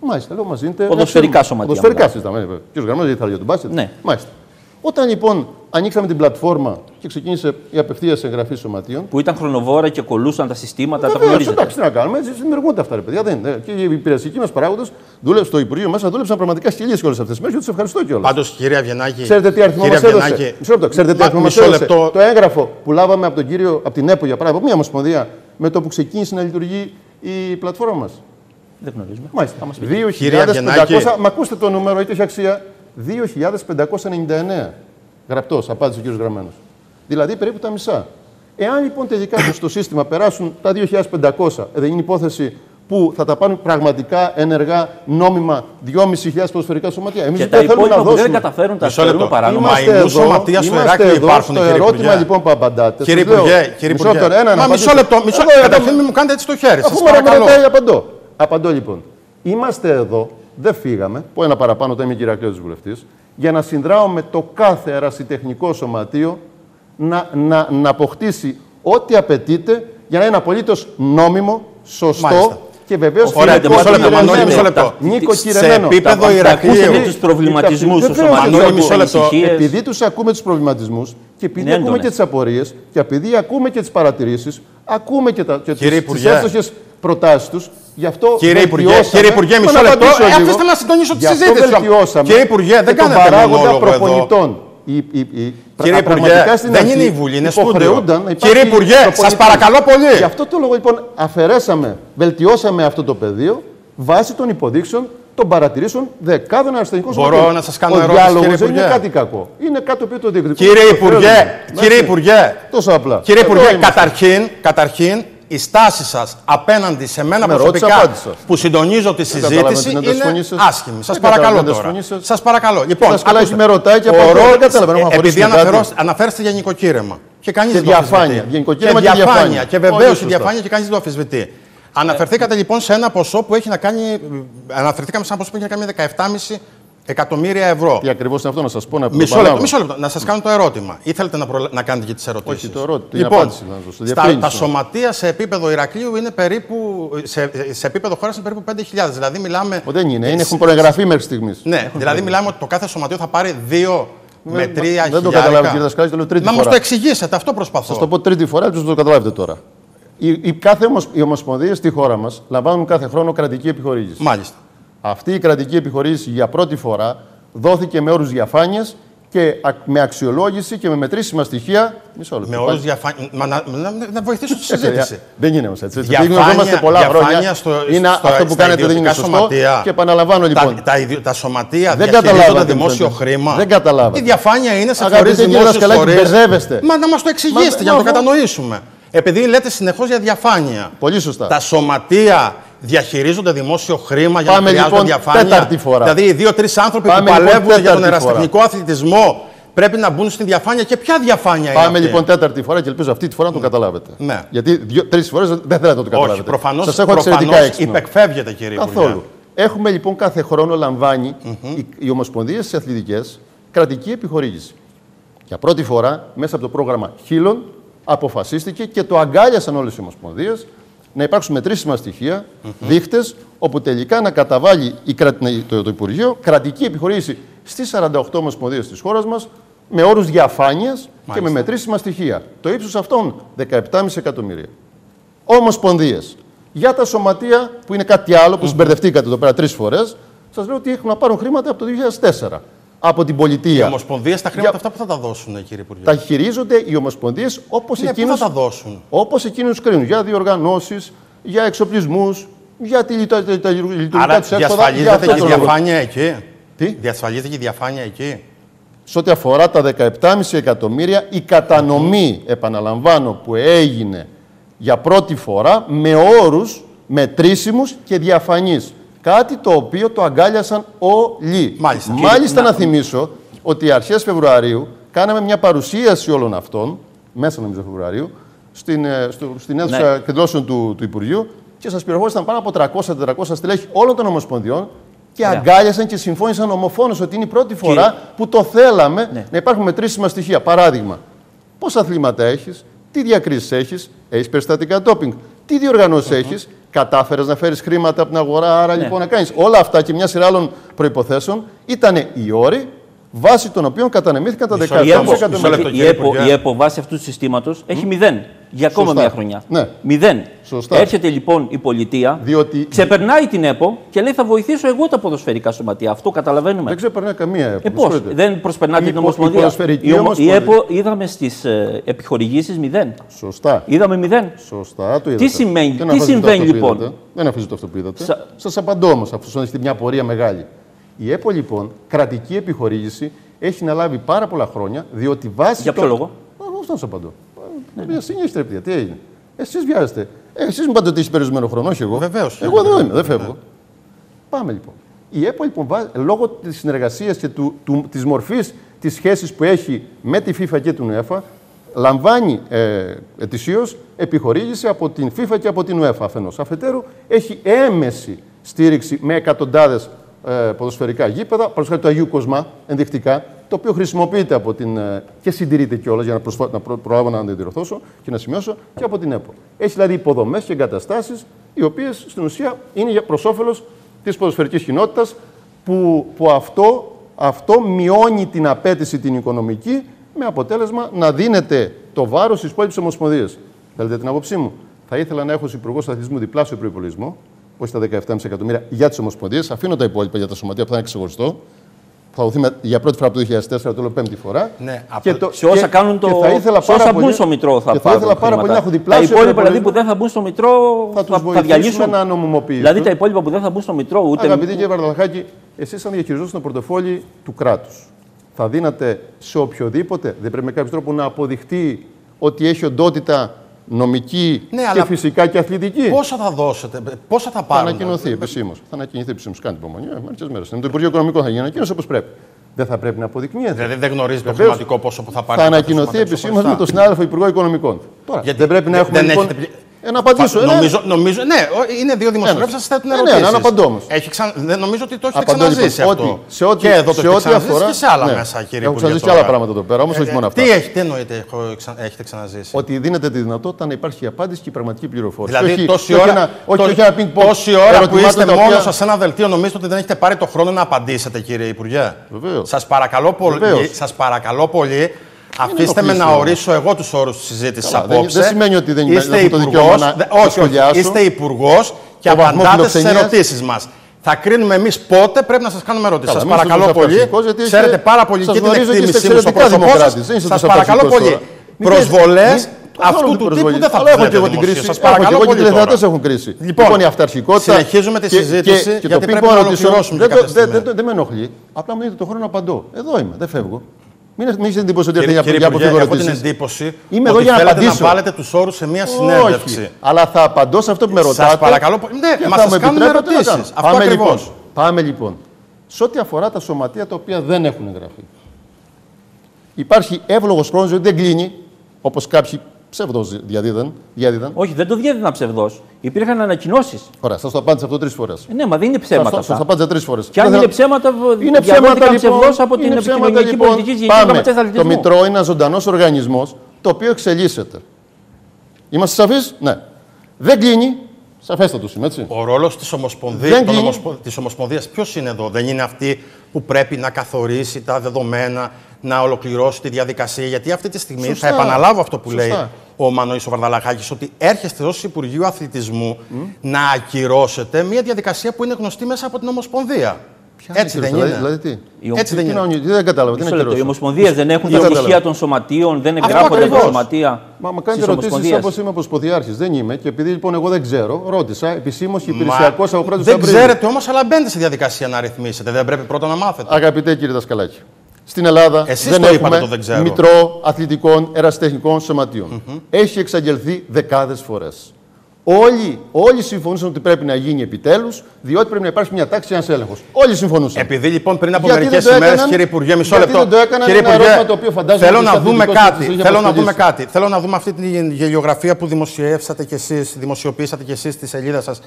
Μάλιστα, λέω, μας δίνεται. Ποδοσφαιρικά σωματεία. Ποδοσφαιρικά συζητάμε. Ο κύριος Γραμμένος δεν ήθελε για τον μπάσκετ. Ναι. Μάλιστα. Όταν λοιπόν ανοίξαμε την πλατφόρμα και ξεκίνησε η απευθείας εγγραφή σωματείων. Που ήταν χρονοβόρα και κολούσαν τα συστήματα. Βεβαίως, τα γνωρίζετε. Εντάξει, τι να κάνουμε, έτσι δημιουργούνται αυτά, ρε παιδιά. Δεν είναι. Και οι υπηρεσικοί μας παράγοντες δούλευαν στο Υπουργείο μέσα, δούλεψαν πραγματικά χιλιάδες και όλες αυτές τις μέρες και τους ευχαριστώ κιόλας. Πάντως, κύριε Αυγενάκη. Ξέρετε τι αριθμό μας έδωσε. Μισό λεπτό, ξέρετε τι αριθμό μας έδωσε. Το έγγραφο που λάβαμε από τον κύριο, από την ΕΠΟ για παράδειγμα, μια ομοσπονδία, με το που ξεκίνησε να λειτουργεί η πλατφόρμα μας. Δεν γνωρίζουμε. Μάλιστα. δύο χιλιάδες πεντακόσια, μα ακούστε το νούμερο, είτε έχει αξία. δύο χιλιάδες πεντακόσια ενενήντα εννέα. Γραπτός, απάντησε ο κύριος Γραμμένος. Δηλαδή περίπου τα μισά. Εάν λοιπόν τελικά στο σύστημα περάσουν τα δύο χιλιάδες πεντακόσια, δεν είναι υπόθεση που θα τα πάρουν πραγματικά ενεργά, νόμιμα δύο χιλιάδες πεντακόσια ποδοσφαιρικά σωματεία. Εμείς δεν θέλουμε να δώσουμε. Δεν καταφέρουν τα σωματεία παράνομα. Είμαστε σωματεία στο Ηράκλειο υπάρχουν. Το ερώτημα λοιπόν που απαντάτε. Κύριε Υπουργέ, κύριε Υπουργέ. Μα μισό λεπτό, μισό λεπτό. Καταρχήν μην μου κάνετε έτσι το χέρι. Αφού με απαντώ. Απαντώ λοιπόν. Είμαστε εδώ. Δεν φύγαμε, που ένα παραπάνω όταν είμαι κυριακλέος βουλευτής, για να συνδράουμε το κάθε ερασιτεχνικό σωματείο να, να, να αποκτήσει ό,τι απαιτείται για να είναι απολύτως νόμιμο, σωστό. Μάλιστα. Και βεβαίως σε επίπεδο Ηρακλείου. Τους προβληματισμούς του σωματείου. Επειδή τους ακούμε τους προβληματισμούς και επειδή ακούμε και τις απορίες και επειδή ακούμε και τις παρατηρήσεις, ακούμε και τις έστοχες προτάσεις τους. Γι' αυτό κύριε Υπουργέ, κύριε Υπουργέ, μισό λεπτό. Αφήστε να συντονίσω τη συζήτηση. Κύριε Υπουργέ, δεν κάνετε παράγοντα προπονητών. Η, η, η, κύριε Υπουργέ, δεν είναι η Βουλή, είναι στούντιο. Κύριε Υπουργέ, σας παρακαλώ πολύ. Γι' αυτό το λόγο λοιπόν αφαιρέσαμε, βελτιώσαμε αυτό το πεδίο βάσει των υποδείξεων, των παρατηρήσεων δεκάδων αεραστεχνικών σωματείων. Μπορώ να σας κάνω ερώτηση, κύριε Υπουργέ. Δεν είναι κάτι κακό. Είναι κάτι το οποίο το διεκδικούμε. Κύριε Υπουργέ, κύριε Υπουργέ, τόσο απλά. Κύριε Υπουργέ, καταρχήν, καταρχήν. Η στάση σας απέναντι σε μένα με προσωπικά που συντονίζω τη συζήτηση είναι άσχημη. Σας παρακαλώ τώρα. Σας παρακαλώ. Λοιπόν, αλλά με ρωτάει και απορώ. Επειδή αναφέρεστε για νοικοκύρεμα και κανείς δεν το αμφισβητεί. Και διαφάνεια. Και βεβαίως η διαφάνεια και κανείς δεν το αμφισβητεί. Αναφερθήκατε λοιπόν σε ένα ποσό που έχει να κάνει. Αναφερθήκαμε σε ένα ποσό που έχει να κάνει με δεκαεπτά κόμμα πέντε εκατομμύρια ευρώ. Τι ακριβώς είναι αυτό να σας πω, να μισό λεπτό, μισό λεπτό. Να σας κάνω το ερώτημα. Ήθελετε να, προλα... να κάνετε και τις ερωτήσεις. Όχι, το ερώτημα. Λοιπόν, απάντηση, να στα, τα σωματεία σε επίπεδο Ηρακλείου είναι περίπου. σε, σε επίπεδο χώρας είναι περίπου πέντε χιλιάδες. Δηλαδή μιλάμε. Ο, δεν είναι, είναι, έχουν προεγγραφεί μέχρι στιγμής. Ναι, έχουν δηλαδή μιλάμε ότι το κάθε σωματείο θα πάρει δύο. Με τρία χιλιάρικα. Δεν το καταλάβει, κύριε Δασκάλη, το λέω τρίτη φορά. Να μου το εξηγήσετε, αυτό προσπαθώ. Σας το πω τρίτη φορά, ποιος το καταλάβετε τώρα. Οι, οι, κάθε ομοσ... οι ομοσπονδίες στη χώρα μας λαμβάνουν κάθε χρόνο κρατική επιχορήγηση. Μάλιστα. Αυτή η κρατική επιχορήγηση για πρώτη φορά δόθηκε με όρους διαφάνειας και με αξιολόγηση και με μετρήσιμα στοιχεία. Μισό λεπτό. Με όρους διαφάνειας. Να, να, να βοηθήσω τη συζήτηση. Δεν είναι όμως έτσι. Γνωριζόμαστε πολλά χρόνια. Στο, είναι στο, αυτό που κάνετε δεν είναι σωστό. Και επαναλαμβάνω λοιπόν. Τα, τα, τα σωματεία δεν διαχειρίζονται δημόσιο χρήμα. Δεν καταλάβατε. Η διαφάνεια είναι σε χωρίς δημόσιους φορείς. Μα να μας το εξηγήσετε για να το κατανοήσουμε. Επειδή λέτε συνεχώς για διαφάνεια. Πολύ σωστά. Τα σωματεία διαχειρίζονται δημόσιο χρήμα για πάμε να χρειάζονται λοιπόν, διαφάνεια. Τέταρτη φορά. Δηλαδή, οι δύο-τρεις άνθρωποι πάμε που παλεύουν λοιπόν, για τον ερασιτεχνικό αθλητισμό πρέπει να μπουν στην διαφάνεια. Και ποια διαφάνεια πάμε είναι. Πάμε λοιπόν τέταρτη φορά και ελπίζω αυτή τη φορά να το καταλάβετε. Ναι. Γιατί τρεις φορές δεν θέλετε να το καταλάβετε. Όχι, προφανώς, σας έχω εξαιρετικά έξυπνο. Υπεκφεύγεται, κύριε Καθόλου. Υπουργέ. Έχουμε λοιπόν κάθε χρόνο λαμβάνει mm -hmm. οι, οι ομοσπονδίες τις αθλητικές κρατική επιχορήγηση. Για πρώτη φορά μέσα από το πρόγραμμα Χίλων αποφασίστηκε και το αγκάλιασαν όλες οι ομοσπονδίες. Να υπάρξουν μετρήσιμα στοιχεία, mm -hmm. δείχτες, όπου τελικά να καταβάλει η, το, το Υπουργείο κρατική επιχορήγηση στις σαράντα οκτώ ομοσπονδίες της χώρας μας με όρους διαφάνειας και με μετρήσιμα στοιχεία. Το ύψος αυτών δεκαεπτά κόμμα πέντε εκατομμύρια. Ομοσπονδίες. Για τα σωματεία που είναι κάτι άλλο που mm-hmm. συμπερδευτήκατε εδώ πέρα τρεις φορές, σας λέω ότι έχουν να πάρουν χρήματα από το δύο χιλιάδες τέσσερα. Από την πολιτεία. Οι ομοσπονδίες τα χρήματα για... αυτά που θα τα δώσουν, κύριε Υπουργέ. Τα χειρίζονται οι ομοσπονδίες όπως ναι, εκείνους, θα τα δώσουν. Όπως εκείνους κρίνουν. Για διοργανώσεις, για εξοπλισμούς, για τη λειτουργικά της έξοδα. Άρα διασφαλίζεται και η διαφάνεια εκεί. Τι? Διασφαλίζεται και η διαφάνεια εκεί. Σε ό,τι αφορά τα δεκαεπτά κόμμα πέντε εκατομμύρια, η κατανομή, επαναλαμβάνω, που έγινε για πρώτη φορά με όρους μετρήσιμους και διαφανείς. Κάτι το οποίο το αγκάλιασαν όλοι. Μάλιστα, Μάλιστα να... να θυμίσω ότι αρχές Φεβρουαρίου κάναμε μια παρουσίαση όλων αυτών, μέσα νομίζω Φεβρουαρίου, στην, στο, στην αίθουσα ναι. εκδηλώσεων του, του Υπουργείου και σας πληροφόρησαν πάνω από τριακόσια με τετρακόσια στελέχη όλων των ομοσπονδιών και ναι. αγκάλιασαν και συμφώνησαν ομοφόνως ότι είναι η πρώτη φορά και... που το θέλαμε ναι. να υπάρχουν μετρήσιμα στοιχεία. Παράδειγμα, πόσα αθλήματα έχεις, τι διακρίσεις έχεις, έχεις περιστατικά ντόπινγκ, τι διοργανώσεις mm-hmm. έχεις. Κατάφερες να φέρεις χρήματα από την αγορά, άρα ναι. λοιπόν να κάνεις όλα αυτά και μια σειρά άλλων προϋποθέσεων ήταν οι όροι βάσει των οποίων κατανεμήθηκαν τα δεκαεπτά εκατομμύρια. Η ΕΠΟ βάσει αυτού του συστήματος έχει μηδέν για ακόμα Σωστά. μια χρονιά. Ναι. Μηδέν. Σωστά. Έρχεται λοιπόν η πολιτεία, διότι... ξεπερνάει την ΕΠΟ και λέει θα βοηθήσω εγώ τα ποδοσφαιρικά σωματεία. Αυτό καταλαβαίνουμε. Δεν ξεπερνάει καμία ΕΠΟ. Ε, πώς, δεν προσπερνάτε την Ομοσπονδία. Η, ομο... η ΕΠΟ είδαμε στις ε, επιχορηγήσεις μηδέν. Σωστά. Είδαμε μηδέν. Σωστά. Το τι σημαίνει, τι συμβαίνει λοιπόν. Δεν αφήσετε αυτό που είδατε. Σας απαντώ όμως, αφού έχετε μια πορεία μεγάλη. Η ΕΠΟ λοιπόν, κρατική επιχορήγηση, έχει να λάβει πάρα πολλά χρόνια, διότι βάσει. Για ποιο το... λόγο. Εγώ θα σα απαντώ. Μια συνήθεια τρεπτεία. Τι έγινε. Εσείς βιάζεστε. Εσείς μου παντοτήσει ότι περιορισμένο χρόνο, όχι εγώ. Βεβαίως. Εγώ εδώ είμαι, δεν φεύγω. Πάμε λοιπόν. Η ΕΠΟ λοιπόν, λόγω της συνεργασίας και της μορφής της σχέσης που έχει με τη FIFA και την UEFA, λαμβάνει ε, ετησίως επιχορήγηση από την FIFA και από την UEFA αφενός. Αφετέρου, έχει έμεση στήριξη με εκατοντάδες ποδοσφαιρικά γήπεδα, παραδείγματος του Αγίου Κοσμά, ενδεικτικά, το οποίο χρησιμοποιείται από την, και συντηρείται κιόλας για να, προσφα... να προ... προλάβω να αντιδιορθώσω και να σημειώσω και από την ΕΠΟ. Έχει δηλαδή υποδομές και εγκαταστάσεις, οι οποίες στην ουσία είναι προς όφελος της ποδοσφαιρικής κοινότητας, που, που αυτό, αυτό μειώνει την απέτηση την οικονομική, με αποτέλεσμα να δίνεται το βάρος στις υπόλοιπες ομοσπονδίες. Θέλετε την άποψή μου. Θα ήθελα να έχω ως Υπουργός Αθλητισμού διπλάσιο προϋπολογισμό. Όχι τα δεκαεπτά κόμμα πέντε εκατομμύρια για τις ομοσπονδίες, αφήνω τα υπόλοιπα για τα σωματεία που θα είναι ξεχωριστό. Θα οθούμε για πρώτη φορά από το δύο χιλιάδες τέσσερα, το λέω πέμπτη φορά. Ναι, και το, σε όσα και, κάνουν το. Σε όσα μπουν στο Μητρό θα πάρουν. Θα ήθελα πάρα πολύ να έχω διπλάσιο. Τα υπόλοιπα δηλαδή, που δεν θα μπουν στο Μητρό θα, θα, θα διαλύσουν. Να νομιμοποιήσουν. Δηλαδή τα υπόλοιπα που δεν θα μπουν στο Μητρό ούτε. Αγαπητοί κύριε Βαρδαλαχάκη, εσείς αν διαχειριζόσαστε το πορτοφόλι του κράτους, θα δίνατε σε οποιοδήποτε, δεν πρέπει με κάποιο τρόπο να αποδειχτεί ότι έχει οντότητα. Νομική ναι, και φυσικά και αθλητική. Πόσα θα δώσετε, πόσα θα πάρουν. Θα ανακοινωθεί επισήμως. Θα ανακοινωθεί επισήμως. Κάνει την υπομονή. Μερικές μέρες. Με το Υπουργείο Οικονομικών θα γίνει ανακοίνωση όπως πρέπει. Δεν θα πρέπει να αποδεικνύεται. Δηλαδή δεν γνωρίζει το χρηματικό πόσο που θα πάρει. Θα ανακοινωθεί επισήμως με τον συνάδελφο Υπουργό Οικονομικών. Τώρα, γιατί δεν πρέπει να έχουμε. Δεν έχετε... Ε, να απαντήσω. Φα... Ε, νομίζω, νομίζω, ναι, είναι δύο δημοσιογράφοι που σας θέτουν ερωτήσεις. Ναι, ναι, να απαντώ όμως. Ξα... Νομίζω ότι το έχετε ξαναζήσει λοιπόν, αυτό. Σε ό,τι, και εδώ το έχετε ξαναζήσει αφορά... και σε άλλα ναι. μέσα, κύριε Υπουργέ. Έχω ξαναζήσει και άλλα πράγματα εδώ πέρα, όμως ε, όχι μόνο αυτά. Τι έχετε εννοείται, ξα... έχετε ξαναζήσει. Ότι δίνετε τη δυνατότητα να υπάρχει η απάντηση και η πραγματική πληροφόρηση. Δηλαδή, τόση ώρα που είστε μόνο σας σε ένα δελτίο, νομίζετε ότι δεν έχετε πάρει το χρόνο να απαντήσετε, κύριε Υπουργέ. Σας παρακαλώ πολύ. Αφήστε με να ορίσω εγώ τους όρους της συζήτησης απόψε. Δεν σημαίνει ότι δεν υπάρχει το δικαίωμα να σχολιάσω. Είστε υπουργός και απαντάτε στις ερωτήσεις μας. Θα κρίνουμε εμείς πότε πρέπει να σας κάνουμε ερωτήσεις. Σας παρακαλώ πολύ. Ξέρετε πάρα πολύ και την εκτίμησή μου στο πρόσωπό σας. Σας παρακαλώ πολύ. Προσβολές αυτού του τύπου δεν θα πρέπει να δημοσίω. Σας παρακαλώ πολύ. Λοιπόν, η αυταρχικότητα. Συνεχίζουμε τη συζήτηση γιατί πρέπει να ολοκληρώσουμε. Δεν με ενοχλεί. Απλά μου δίνετε τον χρόνο να απαντώ. Εδώ είμαι, δεν φεύγω. Μην έχετε εντύπωση ότι δεν είναι από την έχω την εντύπωση είμαι ότι για να θέλετε απαντήσω. Να βάλετε τους όρους σε μια συνέντευξη. Όχι, αλλά θα απαντώ σε αυτό που με ρωτάτε. Σας παρακαλώ. Ναι, μα σας κάνουμε ερωτήσεις. Να αυτό πάμε ακριβώς. Λοιπόν, πάμε λοιπόν. Σε ό,τι αφορά τα σωματεία τα οποία δεν έχουν εγγραφεί. Υπάρχει εύλογος χρόνος ότι δεν κλείνει, όπως κάποιοι ψεύδος διαδίδαν, διαδίδαν. Όχι, δεν το διέδιδαν ψευδός. Υπήρχαν ανακοινώσεις. Ωραία, σας το απάντησα αυτό τρεις φορές. Ε, ναι, μα δεν είναι ψέματα. Σας το απάντησα τρεις φορές. Και αν είναι, είναι ψέματα, είναι ψέματα ψευδός από την επικοινωνιακή λοιπόν, πολιτική γενική. Το Μητρό είναι ένας ζωντανός οργανισμός το οποίο εξελίσσεται. Είμαστε σαφείς, ναι. Δεν κλείνει, Σαφέστατο είμαι, έτσι. Ο ρόλος της Ομοσπονδίας, της Ομοσπονδίας ποιος είναι εδώ? Δεν είναι αυτή που πρέπει να καθορίσει τα δεδομένα, να ολοκληρώσει τη διαδικασία? Γιατί αυτή τη στιγμή, σωστά, θα επαναλάβω αυτό που, σωστά, λέει ο Μανώλης Σοπαρδαλαχάκης, ότι έρχεστε ως Υπουργείο Αθλητισμού mm. να ακυρώσετε μια διαδικασία που είναι γνωστή μέσα από την Ομοσπονδία. Ποια έτσι δεν είναι. Δηλαδή, τι. Έτσι δεν είναι. Δεν κατάλαβα. Τι είναι. Οι ομοσπονδίες δεν έχουν την ουσία των σωματείων, δεν εγγράφονται τα σωματεία. Μα με κάνετε ερωτήσεις όπως είμαι από Ομοσπονδιάρχης. Δεν είμαι. Και επειδή λοιπόν εγώ δεν ξέρω, ρώτησα επισήμως και υπηρεσιακώς από πρώτη στιγμή. Δεν ξέρετε όμως, αλλά μπαίνετε στη διαδικασία να ρυθμίσετε. Δεν πρέπει πρώτα να μάθετε? Αγαπητέ κύριε Δασκαλάκη, στην Ελλάδα εσείς δεν έχουμε μητρό αθλητικών ερασιτεχνικών σωματείων. Έχει εξαγγελθεί δεκάδες φορές. Όλοι, όλοι συμφωνούσαν ότι πρέπει να γίνει επιτέλους, διότι πρέπει να υπάρχει μια τάξη, ένας έλεγχος. Όλοι συμφωνούσαν. Επειδή λοιπόν πριν από μερικές ημέρες, κύριε Υπουργέ, μισό λεπτό. Γιατί δεν το έκαναν, κύριε Υπουργέ, το οποίο φαντάζομαι θέλω να δούμε κάτι. Θέλω να δούμε κάτι. Θέλω να δούμε αυτή την γελιογραφία που δημοσιεύσατε κι εσείς, δημοσιοποιήσατε κι εσείς στη σελίδα σας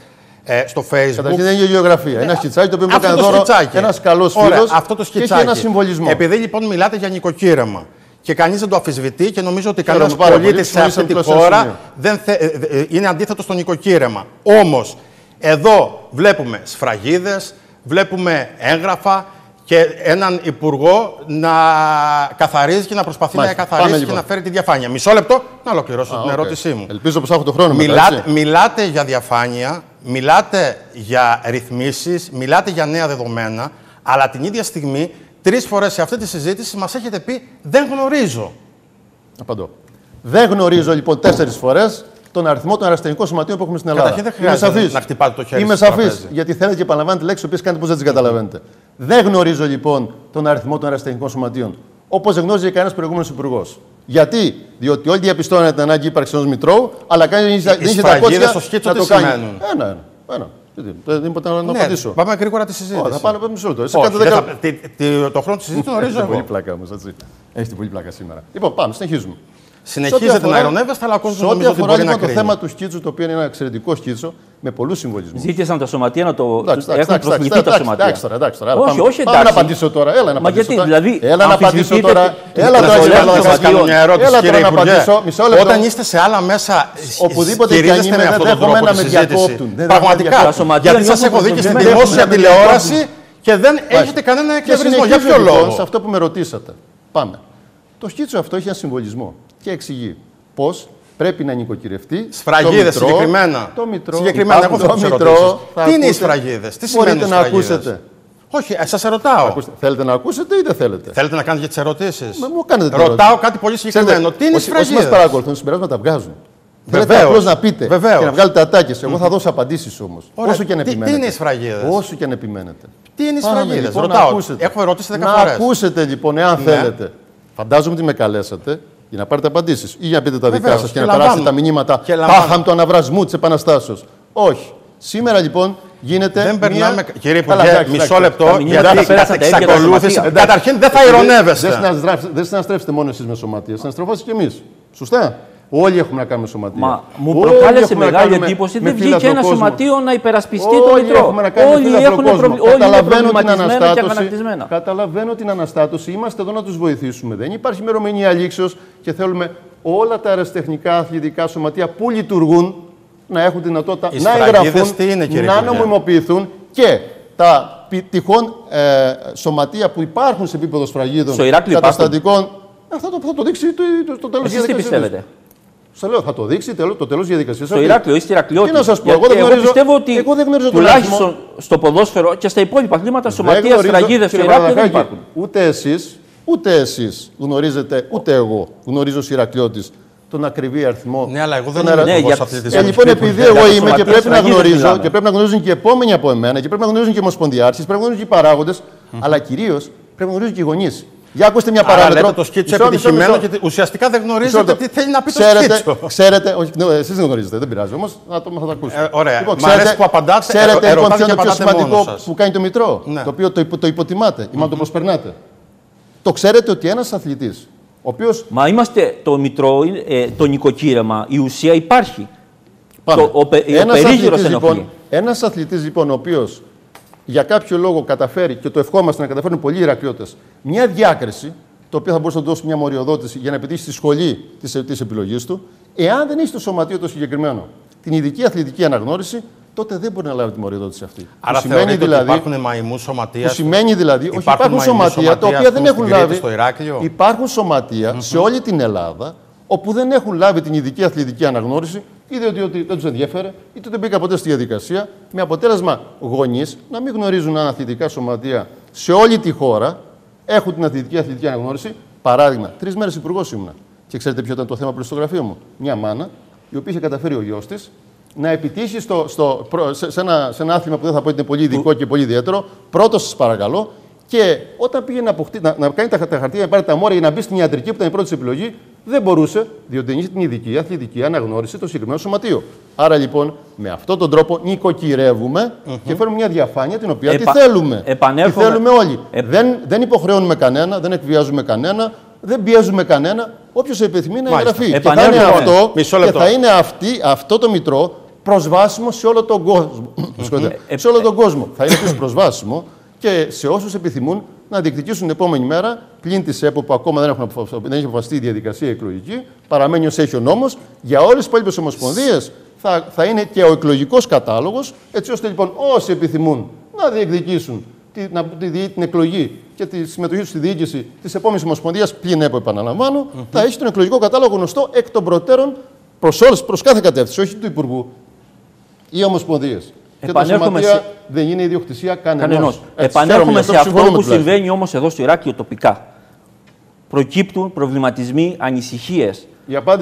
ε, στο Facebook. Καταρχήν δεν είναι γεωγραφία. Ένα σκιτσάκι το οποίο μου έκανε δώρο ένας καλός φίλος. Αυτό το σκιτσάκι. Έχει ένα συμβολισμό. Επειδή λοιπόν μιλάτε για νοικοκύρεμα. Και κανείς δεν το αμφισβητεί και νομίζω ότι κανένας πολίτης σε αυτή τη χώρα δεν θε, ε, ε, είναι αντίθετο στο νοικοκύρεμα. Όμως, εδώ βλέπουμε σφραγίδες, βλέπουμε έγγραφα και έναν υπουργό να καθαρίζει και να προσπαθεί, μάλιστα, να καθαρίσει, πάμε, και λοιπόν, να φέρει τη διαφάνεια. Μισό λεπτό να ολοκληρώσω Α, την okay. ερώτησή μου. Ελπίζω πως έχω τον χρόνο μετά, μιλάτε, μιλάτε για διαφάνεια, μιλάτε για ρυθμίσεις, μιλάτε για νέα δεδομένα, αλλά την ίδια στιγμή τρεις φορές σε αυτή τη συζήτηση μας έχετε πει «δεν γνωρίζω». Απαντώ. Δεν γνωρίζω λοιπόν τέσσερις φορές τον αριθμό των ερασιτεχνικών σωματείων που έχουμε στην Ελλάδα. Καταρχήν δεν χρειάζεται να χτυπάτε το χέρι. Είμαι σαφής, γιατί θέλετε και επαναλαμβάνετε λέξεις που κάνετε πως δεν τις καταλαβαίνετε. Δεν γνωρίζω λοιπόν τον αριθμό των ερασιτεχνικών σωματείων, όπως δεν γνώριζε κανένας προηγούμενος υπουργός. Γιατί? Διότι όλοι διαπιστώνανε την ανάγκη ύπαρξη ενός μητρώου, αλλά κανείς δεν είχε τα πόδια να το κάνει. Ένα, ένα. Δεν είπατε να απαντήσω. Πάμε γρήγορα τη συζήτηση. Θα πάμε μισό λεπτό. Το χρόνο τη συζήτηση γνωρίζω εγώ. Έχει πολύ πλάκα όμως, έτσι. Έχει την πολύ πλάκα σήμερα. Λοιπόν, πάμε, συνεχίζουμε. Συνεχίζετε να ειρωνεύεστε, αλλά ακόμα και να μην το δείτε. Είναι το θέμα του σκίτσου, το οποίο είναι ένα εξαιρετικό σκίτσο με πολλούς συμβολισμούς. Ζήτησαν τα σωματεία να το. Έχουν προσβληθεί τα σωματεία. Εντάξει τώρα, εντάξει τώρα. Όχι, όχι, εντάξει. Έλα να απαντήσω τώρα. Έλα να απαντήσω τώρα. Έλα να σας κάνω μια ερώτηση, κύριε Υπουργέ. Όταν είστε σε άλλα μέσα, οπουδήποτε κινείστε με αυτόν τον τρόπο τη συζήτηση. Πραγματικά. Γιατί σας έχω δει και στην δημόσια τηλεόραση και δεν έχετε κανένα εκνευρισμό. Για ποιο λόγο? Σε αυτό που με ρωτήσατε. Πάμε. Το σκίτσο αυτό έχει ένα συμβολισμό. Και εξηγεί πώς πρέπει να νοικοκυρευτεί. Σφραγίδες συγκεκριμένα. Το μητρό. Συγκεκριμένα, εγώ θα μητρό. Τι είναι οι σφραγίδες, τι σημαίνει? Μπορείτε να ακούσετε. Όχι, σας ερωτάω. Ακούστε. Θέλετε να ακούσετε ή δεν θέλετε? Θέλετε να κάνετε τις ερωτήσεις. Μα μου κάνετε ρωτάω ερώτηση. Κάτι πολύ συγκεκριμένο. Ξέρετε, τι είναι οι σφραγίδες? Όσοι μας παρακολουθούν, συμπεράσματα βγάζουν. Πρέπει απλώς να πείτε βεβαίως και να βγάλετε ατάκες. Εγώ θα δώσω απαντήσεις όμως. Όσο και αν επιμένετε. Τι είναι οι σφραγίδες? Όσο και αν επιμένετε. Τι είναι οι σφραγίδες? Ρωτάω. Έχω ερωτήσει δέκα φορές. Να ακούσετε λοιπόν, εάν θέλετε. Φαντάζομαι ότι με καλέσατε για να πάρετε απαντήσεις ή για να πείτε τα βεβαίως, δικά σας και, και να περάσετε τα μηνύματα πάχαμ του αναβρασμού της επαναστάσεως. Όχι. Σήμερα λοιπόν γίνεται. Δεν περνάμε. Μια... Κύριε Υπουργέ, καλά, μισό λεπτό. Γιατί εξακολούθησα. Καταρχήν δεν θα ειρωνεύεστε. Δεν συναστρέφεστε μόνο εσείς με σωματεία, συναστρεφόμαστε κι εμείς. Σωστά. Όλοι έχουμε να κάνουμε σωματεία. Μα μου προκάλεσε μεγάλη εντύπωση. Δεν βγήκε ένα σωματείο να υπερασπιστεί το μητρό. Όλοι έχουν προβληματισμένα και αγανακτισμένα. Καταλαβαίνω την αναστάτωση. Είμαστε εδώ να τους βοηθήσουμε. Δεν υπάρχει ημερομηνία λήξεως και θέλουμε όλα τα αεραστεχνικά αθλητικά σωματεία που λειτουργούν να έχουν δυνατότητα οι να εγγραφούν, είναι, να νομιμοποιηθούν και τα τυχόν ε, σωματεία που υπάρχουν σε επίπεδο σφραγίδων καταστατικών. Αυτό θα το δείξει το τέλος της διαδικασίας. Σας λέω, θα το δείξει το τέλος διαδικασίας. Στο Ηράκλειο, είστε Ηρακλειώτης. Τι να σας πω, εγώ δεν γνωρίζω. Πιστεύω ότι εγώ δεν γνωρίζω τουλάχιστον στο ποδόσφαιρο και στα υπόλοιπα αθλήματα σωματεία, σφραγίδες στο Ηράκλειο δεν υπάρχουν. Ούτε εσείς, ούτε εσείς γνωρίζετε, ούτε εγώ γνωρίζω ως Ηρακλειώτης τον ακριβή αριθμό. Ναι, αλλά εγώ δεν είμαι Ηρακλειώτης αθλητής. Λοιπόν, επειδή εγώ είμαι και πρέπει να γνωρίζω και πρέπει να γνωρίζουν και οι επόμενοι από εμένα και πρέπει να γνωρίζουν και οι ομοσπονδιάρχες, πρέπει να γνωρίζουν και οι παράγοντες, αλλά κυρίως πρέπει να γνωρίζουν και οι γονείς. Για ακούστε μια παράμετρο. Λέτε το σκίτσο επιτυχημένο και ουσιαστικά δεν γνωρίζετε τι θέλει να πει το σκίτσο. Ξέρετε, όχι, ναι, εσείς δεν γνωρίζετε, δεν πειράζει όμως, θα το, θα το ακούσουμε. Ε, ωραία, λοιπόν, μ' αρέσει που απαντάτε, ξέρετε, ερω, λοιπόν, ποιο είναι το πιο σημαντικό που κάνει το μητρό, ναι, το οποίο το, υπο, το υποτιμάτε, ή μάλλον το προσπερνάτε. Το ξέρετε ότι ένας αθλητής, ο οποίος... Μα είμαστε το μητρό, ε, το νοικοκύρεμα, η ουσία υπάρχει. Το, ο, ένας, ο αθλητής, λοιπόν, ένας αθλητής λοιπόν, ο οποίος... για κάποιο λόγο καταφέρει, και το ευχόμαστε να καταφέρουν πολλοί Ηρακλειώτες, μια διάκριση, το οποίο θα μπορούσε να δώσει μια μοριοδότηση για να επιτύχει στη σχολή της επιλογής του, εάν δεν έχει το σωματείο το συγκεκριμένο. την ειδική αθλητική αναγνώριση, τότε δεν μπορεί να λάβει τη μοριοδότηση αυτή. Άρα που σημαίνει δηλαδή, υπάρχουν μαϊμού σωματεία. Που σημαίνει δηλαδή ότι υπάρχουν, υπάρχουν σωματεία, σωματεία τα οποία δεν έχουν λάβει. Υπάρχουν σωματεία mm-hmm. σε όλη την Ελλάδα όπου δεν έχουν λάβει την ειδική αθλητική αναγνώριση, είτε ότι δεν τους ενδιέφερε, είτε δεν μπήκα ποτέ στη διαδικασία. Με αποτέλεσμα γονείς να μην γνωρίζουν αν αθλητικά σωματεία σε όλη τη χώρα έχουν την αθλητική αθλητική αναγνώριση. Παράδειγμα, τρεις μέρες υπουργός ήμουνα. Και ξέρετε ποιο ήταν το θέμα πριν στο γραφείο μου. Μια μάνα, η οποία είχε καταφέρει ο γιος της να επιτύχει στο, στο, σε, ένα, σε ένα άθλημα που δεν θα πω ότι είναι πολύ ειδικό και πολύ ιδιαίτερο, πρώτος σας παρακαλώ, και όταν πήγε να, ποχτεί, να, να κάνει τα, τα χαρτιά, να πάρει τα μόρια για να μπει στην ιατρική, που ήταν η πρώτη της επιλογή, δεν μπορούσε, διότι δεν είχε την ειδική αθλητική αναγνώριση το συγκεκριμένο σωματείο. Άρα λοιπόν, με αυτόν τον τρόπο νοικοκυρεύουμε mm-hmm. και φέρνουμε μια διαφάνεια την οποία Επα... τη θέλουμε. Τη θέλουμε όλοι. Ε... Δεν, δεν υποχρεώνουμε κανένα, δεν εκβιάζουμε κανένα. Δεν πιέζουμε κανένα, όποιος επιθυμεί να εγγραφεί. Και θα είναι, αυτό, και θα είναι αυτή, αυτό το μητρό προσβάσιμο σε όλο τον κόσμο. σε όλο τον κόσμο. θα είναι επίσης προσβάσιμο και σε όσους επιθυμούν να διεκδικήσουν την επόμενη μέρα, πλην της ΕΠΟ που ακόμα δεν, έχουν, δεν έχει αποφασιστεί η διαδικασία εκλογική, παραμένει ως έχει ο νόμος, για όλες τις υπόλοιπες ομοσπονδίες θα, θα είναι και ο εκλογικός κατάλογος, έτσι ώστε λοιπόν όσοι επιθυμούν να διεκδικήσουν την εκλογή και τη συμμετοχή του στη διοίκηση τη επόμενη Ομοσπονδία, πλην ΕΠΟ, επαναλαμβάνω, mm-hmm. θα έχει τον εκλογικό κατάλογο γνωστό εκ των προτέρων προς όλες, προς κάθε κατεύθυνση, όχι του Υπουργού ή Ομοσπονδίες. Και τα σωματεία σε... δεν είναι ιδιοκτησία κανενός. Επανέρχομαι σε αυτό που συμβαίνει όμως εδώ στο Ηράκλειο τοπικά. Προκύπτουν προβληματισμοί, ανησυχίες.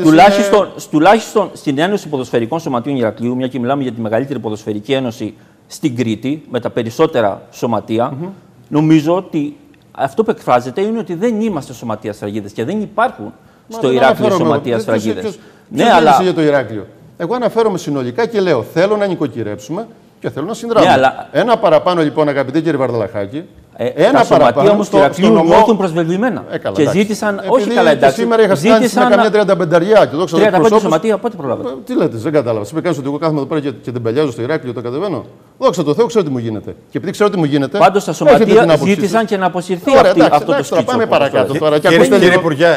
Τουλάχιστον, είναι... τουλάχιστον στην Ένωση Ποδοσφαιρικών Σωματείων Ηρακλείου, μια και μιλάμε για τη μεγαλύτερη ποδοσφαιρική ένωση στην Κρήτη, με τα περισσότερα σωματεία, mm-hmm. νομίζω ότι αυτό που εκφράζεται είναι ότι δεν είμαστε σωματεία σφραγίδες και δεν υπάρχουν Μα, στο Ηράκλειο σωματεία σφραγίδες. Ναι, αλλά. Για το Ηράκλειο. Εγώ αναφέρομαι συνολικά και λέω: θέλω να νοικοκυρέψουμε και θέλω να συνδράμουμε. Ναι, αλλά... Ένα παραπάνω λοιπόν, αγαπητέ κύριε Βαρδαλαχάκη. Ε, ένα τα σωματεία όμως του Ηρακλείου νιώθουν προσβεβλημένα. Ε, καλά, και ζήτησαν. Εντάξει. Όχι, επειδή καλά, εντάξει. Σήμερα είχα ζήτησαν να... καμιά τριανταπενταριά και δόξα τω Θεώ. τριανταπέντε σωματεία, πότε προλάβατε. Τι λέτε, δεν κατάλαβα. Σου πει ότι εγώ κάθομαι εδώ πέρα και, και την πελιάζω στο Ηράκλειο, το κατεβαίνω. Δόξα τω Θεώ, ξέρω τι μου γίνεται. Και επειδή ξέρω τι μου γίνεται. Πάντως τα σωματεία ζήτησαν και να αποσυρθεί αυτό το σκίτσο. Πάμε παρακάτω τώρα. Κύριε Υπουργέ,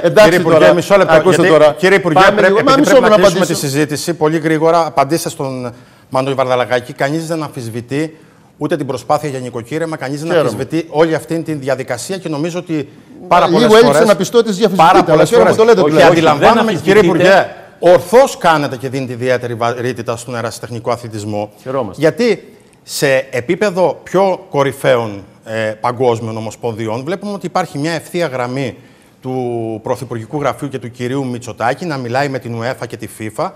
μισό λεπτό. Κύριε Υπουργέ, πρέπει να κλείσουμε τη συζήτηση πολύ γρήγορα. Απαντήστε στον Μανώλη Βαρδαλαχάκη. Κανείς δεν αμφισβητεί ούτε την προσπάθεια για νοικοκύρεμα, κανείς δεν αμφισβητεί όλη αυτή τη διαδικασία και νομίζω ότι πάρα πολλές φορές. Λίγο έλειψε να πιστώ ότι τις διαφυσβητείτε. Και αντιλαμβάνομαι, κύριε Υπουργέ, ορθώς κάνετε και δίνετε ιδιαίτερη βαρύτητα στον ερασιτεχνικό αθλητισμό. Χαιρόμαστε. Γιατί σε επίπεδο πιο κορυφαίων ε, παγκόσμιων ομοσπονδιών βλέπουμε ότι υπάρχει μια ευθεία γραμμή του Πρωθυπουργικού Γραφείου και του κυρίου Μητσοτάκη να μιλάει με την UEFA και τη FIFA.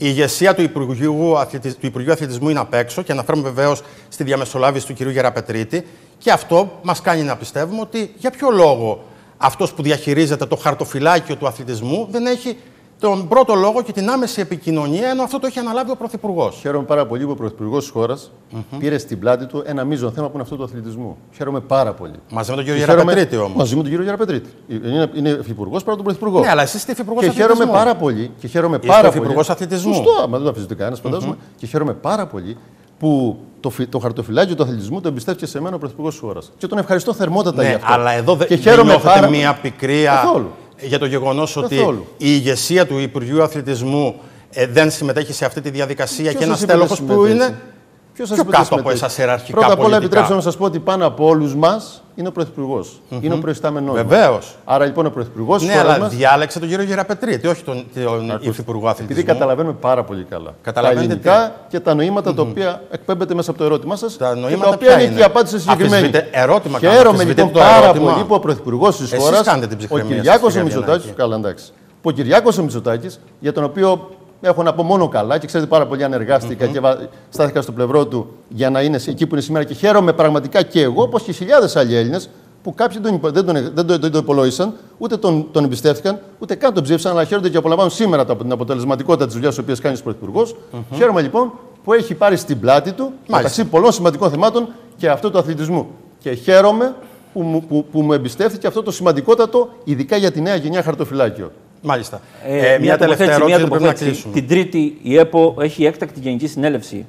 Η ηγεσία του Υπουργείου, Αθλητισ... του Υπουργείου Αθλητισμού είναι απ' έξω και αναφέρομαι βεβαίως στη διαμεσολάβηση του κυρίου Γεραπετρίτη. Και αυτό μας κάνει να πιστεύουμε ότι για ποιο λόγο αυτός που διαχειρίζεται το χαρτοφυλάκιο του αθλητισμού δεν έχει τον πρώτο λόγο και την άμεση επικοινωνία, ενώ αυτό το έχει αναλάβει ο Πρωθυπουργός. Χαίρομαι πάρα πολύ που ο Πρωθυπουργός της χώρας mm-hmm. πήρε στην πλάτη του ένα μείζον θέμα που είναι αυτό του αθλητισμού. Χαίρομαι πάρα πολύ. Μαζί με τον κύριο Γεραπετρίτη όμως. Μαζί με τον κύριο Γεραπετρίτη. Είναι, είναι υφυπουργός παρά τον Πρωθυπουργό. Ναι, αλλά εσείς είστε υφυπουργός αθλητισμού. Χαίρομαι πάρα πολύ. Και χαίρομαι πάρα πολύ. Υφυπουργός αθλητισμού. Σωστό, μα δεν το αφιζητεί κανένας, φαντάζομαι. Mm-hmm. Και χαίρομαι πάρα πολύ που το, το χαρτοφυλάκιο του αθλητισμού το εμπιστεύτηκε σε μένα ο Πρωθυπουργός της χώρας. Και τον ευχαριστώ θερμότατα ναι, για αυτό. Αλλά εδώ δεν νιώθετε μία πικρία. Για το γεγονός ότι η ηγεσία του Υπουργείου Αθλητισμού ε, δεν συμμετέχει σε αυτή τη διαδικασία ποιος και ένας τέλοχος που είναι ποιος πιο κάτω από εσάς ιεραρχικά πολιτικά. Πρώτα απ' όλα επιτρέψτε να σας πω ότι πάνω από όλους μας είναι ο Πρωθυπουργός. Mm-hmm. Είναι ο προϊστάμενός μας. Βεβαίως. Άρα λοιπόν ο Πρωθυπουργός ναι, αλλά μας... διάλεξε τον κύριο Γεραπετρίτη, όχι τον, τον Υφυπουργό Αθλητισμού. Επειδή καταλαβαίνουμε πάρα πολύ καλά τα ελληνικά και τα νοήματα mm-hmm. τα οποία εκπέμπεται μέσα από το ερώτημά σας. Τα νοήματα που είναι και η απάντηση συγκεκριμένη. Ερώτημα, χαίρομαι λοιπόν πάρα πολύ που ο Πρωθυπουργός της χώρας, ο Κυριάκος Μητσοτάκης, καλά εντάξει. Που ο Κυριάκος Μητσοτάκης, για τον οποίο έχω να πω μόνο καλά και ξέρετε πάρα πολύ αν εργάστηκα mm-hmm. και στάθηκα στο πλευρό του για να είναι εκεί που είναι σήμερα και χαίρομαι πραγματικά και εγώ, όπως και χιλιάδες άλλοι Έλληνες που κάποιοι τον υπο... δεν, τον... δεν, τον... δεν τον υπολόγισαν, ούτε τον, τον εμπιστεύτηκαν, ούτε καν τον ψήφισαν, αλλά χαίρονται και απολαμβάνουν σήμερα από την αποτελεσματικότητα της δουλειάς που κάνει ο Πρωθυπουργός. Mm-hmm. Χαίρομαι λοιπόν που έχει πάρει στην πλάτη του μεταξύ πολλών σημαντικών θεμάτων και αυτού του αθλητισμού. Και χαίρομαι που μου, που, που μου εμπιστεύτηκε αυτό το σημαντικότατο, ειδικά για τη νέα γενιά χαρτοφυλάκιο. Μάλιστα. Ε, ε, μια τελευταία ερώτηση πρέπει να κλείσουμε. Την Τρίτη η ΕΠΟ έχει έκτακτη γενική συνέλευση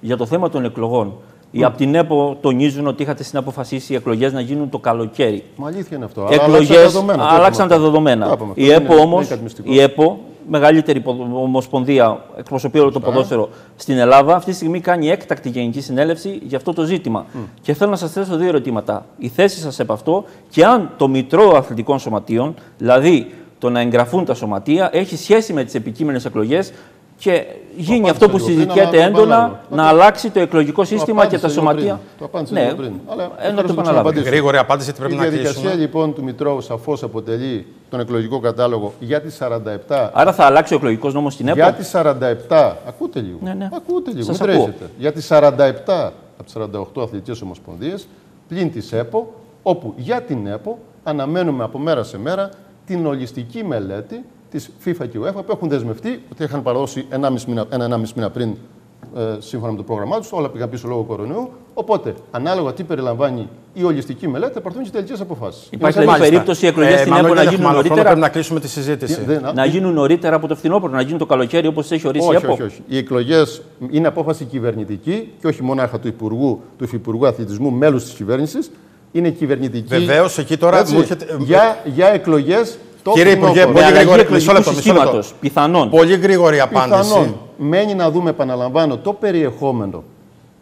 για το θέμα των εκλογών. Mm. Από την ΕΠΟ τονίζουν ότι είχατε συναποφασίσει οι εκλογές να γίνουν το καλοκαίρι. Μα αλήθεια είναι αυτό. Εκλογές, αλλά αλλάξαν τα δεδομένα. Τα δεδομένα. Η ΕΠΟ όμως, η ΕΠΟ μεγαλύτερη ομοσπονδία, εκπροσωπεί όλο το ποδόσφαιρο στην Ελλάδα. Αυτή τη στιγμή κάνει έκτακτη γενική συνέλευση για αυτό το ζήτημα. Mm. Και θέλω να σας θέσω δύο ερωτήματα. Η θέση σας επ' αυτό και αν το Μητρό Αθλητικών Σωματείων, δηλαδή το να εγγραφούν τα σωματεία, έχει σχέση με τις επικείμενες εκλογές και γίνει το αυτό που συζητιέται έντονα, να αλλάξει το εκλογικό σύστημα και τα σωματεία. Το απάντησε λίγο πριν. Ενώ το επαναλάβει. Γρήγορη απάντηση, πρέπει να κλείσουμε. Η διαδικασία λοιπόν του Μητρώου σαφώς αποτελεί τον εκλογικό κατάλογο για τις σαράντα επτά. Άρα θα αλλάξει ο εκλογικός νόμος στην ΕΠΟ. Για τις σαράντα επτά. Ακούτε λίγο. Ναι, ναι. Ακούτε λίγο. Σας ακούω. Για τις σαράντα επτά από τις σαράντα οκτώ αθλητικές ομοσπονδίες, πλην της ΕΠΟ, όπου για την ΕΠΟ αναμένουμε από μέρα σε μέρα την ολιστική μελέτη της FIFA και UEFA που έχουν δεσμευτεί, ότι είχαν παραδώσει ένα ενάμιση μήνα πριν ε, σύμφωνα με το πρόγραμμά τους, όλα πήγαν πίσω λόγω κορονοϊού. Οπότε, ανάλογα τι περιλαμβάνει η ολιστική μελέτη, θα παρθούν και τελικές αποφάσεις. Υπάρχει δηλαδή περίπτωση οι εκλογές ε, στην ΕΠΟ να γίνουν νωρίτερα. Πρέπει να κλείσουμε τη συζήτηση. Δεν, να... να γίνουν νωρίτερα από το φθινόπωρο, να γίνουν το καλοκαίρι όπως έχει ορίσει η ΕΠΟ. Όχι, όχι. Οι εκλογές είναι απόφαση κυβερνητική και όχι μονάχα του Υπουργού, του Υφυπουργού Αθλητισμού, μέλους της κυβέρνησης. Είναι κυβερνητική. Βεβαίως, εκεί τώρα για εκλογές. Κύριε Υπουργέ, πολύ γρήγορη, μισό λεπτό, μισό λεπτό. Πιθανόν. Πολύ γρήγορη απάντηση. Πιθανόν. Μένει να δούμε, επαναλαμβάνω, το περιεχόμενο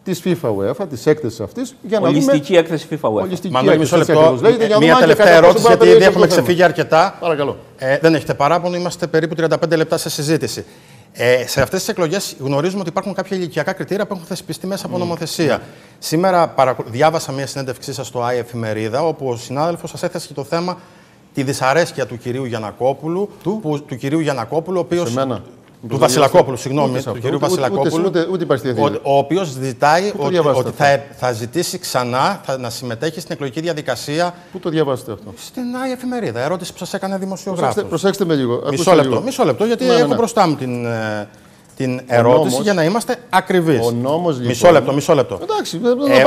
της FIFA UEFA, της έκθεσης αυτής. Ολιστική έκθεση FIFA UEFA. Μανώλη, μισό λεπτό. Μία τελευταία ερώτηση, γιατί ήδη έχουμε ξεφύγει αρκετά. Παρακαλώ. Δεν έχετε παράπονο, είμαστε περίπου τριάντα πέντε λεπτά σε συζήτηση. Ε, σε αυτές τις εκλογές γνωρίζουμε ότι υπάρχουν κάποια ηλικιακά κριτήρια που έχουν θεσπιστεί μέσα από mm. νομοθεσία. Mm. Σήμερα παρακου... διάβασα μια συνέντευξή σας στο ΆΙ Εφημερίδα, όπου ο συνάδελφος σας έθεσε και το θέμα τη δυσαρέσκεια του κυρίου Γιαννακόπουλου, του, που, του κυρίου Γιαννακόπουλου, ο οποίος. Του Βασιλακόπουλου, συγγνώμη, του κυρίου Βασιλακόπουλου, ο οποίος ζητάει ότι θα ζητήσει ξανά να συμμετέχει στην εκλογική διαδικασία. Πού το διαβάσετε αυτό? Στην ΆΙ Εφημερίδα, ερώτηση που σας έκανε δημοσιογράφος. Προσέξτε με λίγο. Μισό λεπτό, γιατί έχω μπροστά μου την. Την ερώτηση νόμος, για να είμαστε ακριβείς. Ο νόμος λοιπόν. Μισό λεπτό, μισό λεπτό. Εντάξει,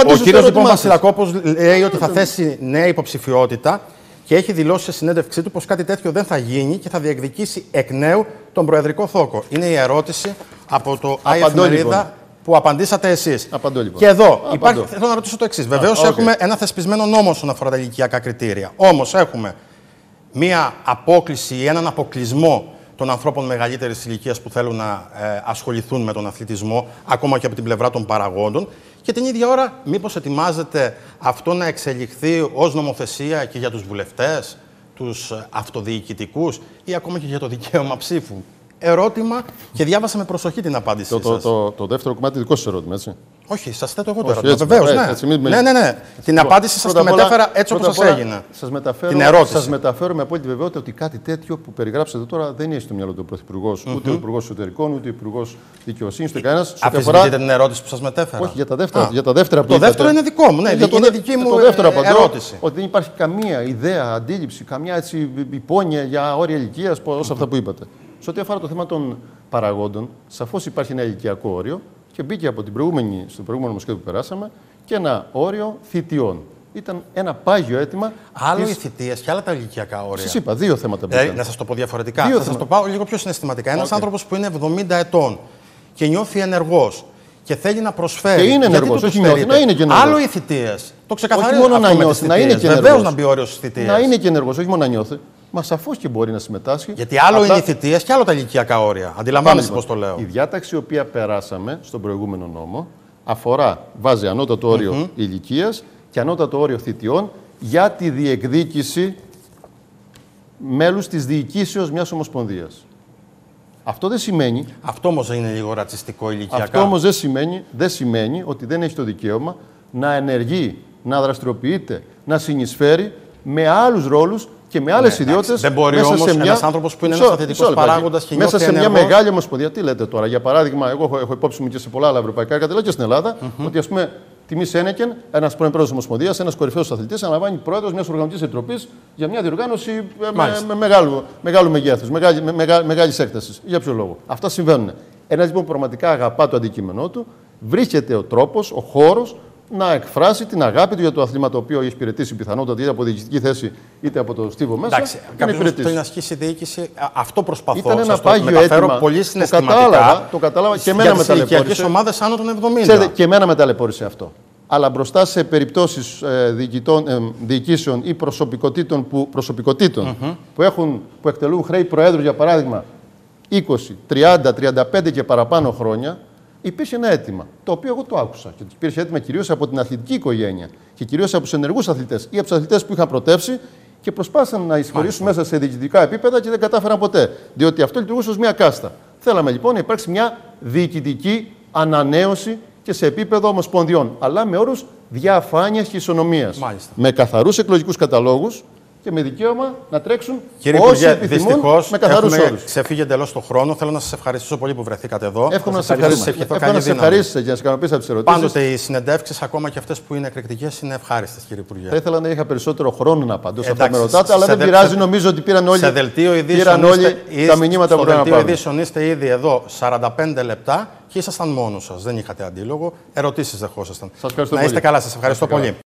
ε, ο κύριος λοιπόν Βασιλακόπουλος λέει ότι θα θέσει νέα υποψηφιότητα και έχει δηλώσει σε συνέντευξή του πως κάτι τέτοιο δεν θα γίνει και θα διεκδικήσει εκ νέου τον προεδρικό θόκο. Είναι η ερώτηση από το ΆΙ Εφημερίδα που απαντήσατε εσείς. Απαντώ λοιπόν. Και εδώ Απαντώ. υπάρχει. Θέλω να ρωτήσω το εξής. Βεβαίως okay. έχουμε ένα θεσπισμένο νόμο όσον αφορά τα ηλικιακά κριτήρια. Όμως έχουμε μία απόκληση ή έναν αποκλεισμό των ανθρώπων μεγαλύτερης ηλικίας που θέλουν να ε, ασχοληθούν με τον αθλητισμό, ακόμα και από την πλευρά των παραγόντων. Και την ίδια ώρα, μήπως ετοιμάζεται αυτό να εξελιχθεί ως νομοθεσία και για τους βουλευτές, τους αυτοδιοικητικούς ή ακόμα και για το δικαίωμα ψήφου? Ερώτημα και διάβασα με προσοχή την απάντησή σας. Το, το, το, το δεύτερο κομμάτι δικό σας ερώτημα, έτσι. Όχι, σας θέτω εγώ το ερώτημα. Βεβαίως, ναι. Έτσι, μην... ναι, ναι, ναι. Την απάντηση σας τη μετέφερα έτσι όπως σας έγινε. Σας μεταφέρω, την ερώτηση. Σας μεταφέρω με απόλυτη βεβαιότητα ότι κάτι τέτοιο που περιγράψατε τώρα δεν είναι στο μυαλό του Πρωθυπουργού, mm -hmm. ούτε ο Υπουργός Εσωτερικών, ούτε ο Υπουργός Δικαιοσύνης, ούτε κανένας. Αφισβητείτε την ερώτηση που σας μετέφερα? Όχι, για τα δεύτερα. Α, για τα δεύτερα το δεύτερο είναι δικό μου. Ναι, είναι δική μου ερώτηση. Ότι δεν υπάρχει καμία ιδέα, αντίληψη, καμιά υπόνοια για όρια ηλικίας όσα αυτά που είπατε. Σε ό,τι αφορά το θέμα των παραγόντων, σαφώς υπάρχει ένα ηλικιακό όριο και μπήκε από την προηγούμενη, στο προηγούμενο νομοσχέδιο που περάσαμε και ένα όριο θητιών. Ήταν ένα πάγιο αίτημα. Άλλο της... οι θητείες και άλλα τα ηλικιακά όρια. Σας είπα, δύο θέματα που ε, να σας το πω διαφορετικά. Δύο θα θέματα. Σας το πάω λίγο πιο συναισθηματικά. Ένας okay. άνθρωπος που είναι εβδομήντα ετών και νιώθει ενεργός και θέλει να προσφέρει. Και είναι ενεργός, όχι νιώθει, να είναι και ενεργός. Άλλο οι θητείες. Το ξεκαθαρίζω αυτό να νιώθει, με τις θητείες. Βεβαίως να μπει όριο στις θητείες. Να είναι και ενεργός, όχι μόνο να νιώθει. Μα σαφώς και μπορεί να συμμετάσχει. Γιατί άλλο Αυτά... είναι οι θητείες και άλλο τα ηλικιακά όρια. Αντιλαμβάνεστε πώς το λέω. Η διάταξη η οποία περάσαμε στον προηγούμενο νόμο αφορά, βάζει ανώτατο όριο mm -hmm. ηλικίας και ανώτατο όριο θητιών για τη διεκδίκηση μέλους της διοικήσεως μιας ομοσπονδίας. Αυτό δεν σημαίνει. Αυτό όμως είναι λίγο ρατσιστικό ηλικιακά. Αυτό όμως δεν σημαίνει, δεν σημαίνει ότι δεν έχει το δικαίωμα να ενεργεί, να δραστηριοποιείται, να συνεισφέρει με άλλους ρόλους. Και με άλλες ναι, ιδιότητες. Δεν μπορεί όμως μια... ένας άνθρωπος που είναι ένας αθλητικός παράγοντας και μέσα σε μια ενεργός... μεγάλη ομοσπονδία. Τι λέτε τώρα, για παράδειγμα, εγώ έχω, έχω υπόψη μου και σε πολλά άλλα ευρωπαϊκά κατελόγια και στην Ελλάδα, mm -hmm. ότι ας πούμε τιμή Σένεκεν, ένας πρώην πρόεδρος ομοσπονδίας, ένας κορυφαίος αθλητής, αναλαμβάνει πρόεδρος μιας οργανωτικής επιτροπής για μια διοργάνωση με, με μεγάλου, μεγάλου μεγέθους, μεγάλη, με, μεγά, μεγάλης έκτασης. Για ποιο λόγο? Αυτά συμβαίνουν. Ένας λοιπόν πραγματικά αγαπά το αντικείμενό του, βρίσκεται ο τρόπος, ο χώρος να εκφράσει την αγάπη του για το αθλήμα το οποίο έχει υπηρετήσει πιθανότατα είτε από διοικητική θέση είτε από το στίβο μέσα. Εντάξει, κάποιος θέλει να ασκήσει διοίκηση, αυτό προσπαθώ. Ήταν ένα πάγιο αίτημα. Πολύ συναισθηματικά. Το κατάλαβα, το κατάλαβα και εμένα με ταλαιπώρησε. Για τις ηλικιακές ομάδες άνω των εβδομήντα. Ξέρετε, και εμένα με ταλαιπώρησε αυτό. Αλλά μπροστά σε περιπτώσεις ε, ε, διοικήσεων ή προσωπικότητων, που, προσωπικότητων mm -hmm. που, έχουν, που εκτελούν χρέη προέδρου, για παράδειγμα, είκοσι, τριάντα, τριάντα πέντε και παραπάνω χρόνια, υπήρχε ένα αίτημα, το οποίο εγώ το άκουσα. Και υπήρχε αίτημα κυρίως από την αθλητική οικογένεια και κυρίως από τους ενεργούς αθλητές ή από τους αθλητές που είχαν προτεύσει και προσπάθησαν να εισχωρήσουν μέσα σε διοικητικά επίπεδα και δεν κατάφεραν ποτέ. Διότι αυτό λειτουργούσε ως μια κάστα. Θέλαμε λοιπόν να υπάρξει μια διοικητική ανανέωση και σε επίπεδο ομοσπονδιών, αλλά με όρους διαφάνειας και ισονομίας. Μάλιστα. Με καθαρούς εκλογικούς καταλόγους και με δικαίωμα να τρέξουν κύριε όσοι Υπουργέ, επιθυμούν με καθαρούς όρους. Ξεφύγετε εντελώς τον χρόνο. Θέλω να σας ευχαριστήσω πολύ που βρεθήκατε εδώ. Εύχομαι να σας ευχαριστήσω και να σας ικανοποιήσω από τις ερωτήσεις. Πάντοτε οι συνεντεύξεις, ακόμα και αυτές που είναι εκρηκτικές, είναι ευχάριστες, κύριε Υπουργέ. Θα ήθελα να είχα περισσότερο χρόνο να απαντώ σε αυτά που με ρωτάτε, αλλά δεν πειράζει. Νομίζω ότι πήραν όλοι τα μηνύματα που πρέπει να πάρουν. Στο δελτίο ειδήσεων είστε ήδη εδώ σαράντα πέντε λεπτά και ήσασταν μόνος σας. Δεν είχατε αντίλογο. Ερωτήσεις δεχόσασταν. Να είστε καλά, σας ευχαριστώ πολύ.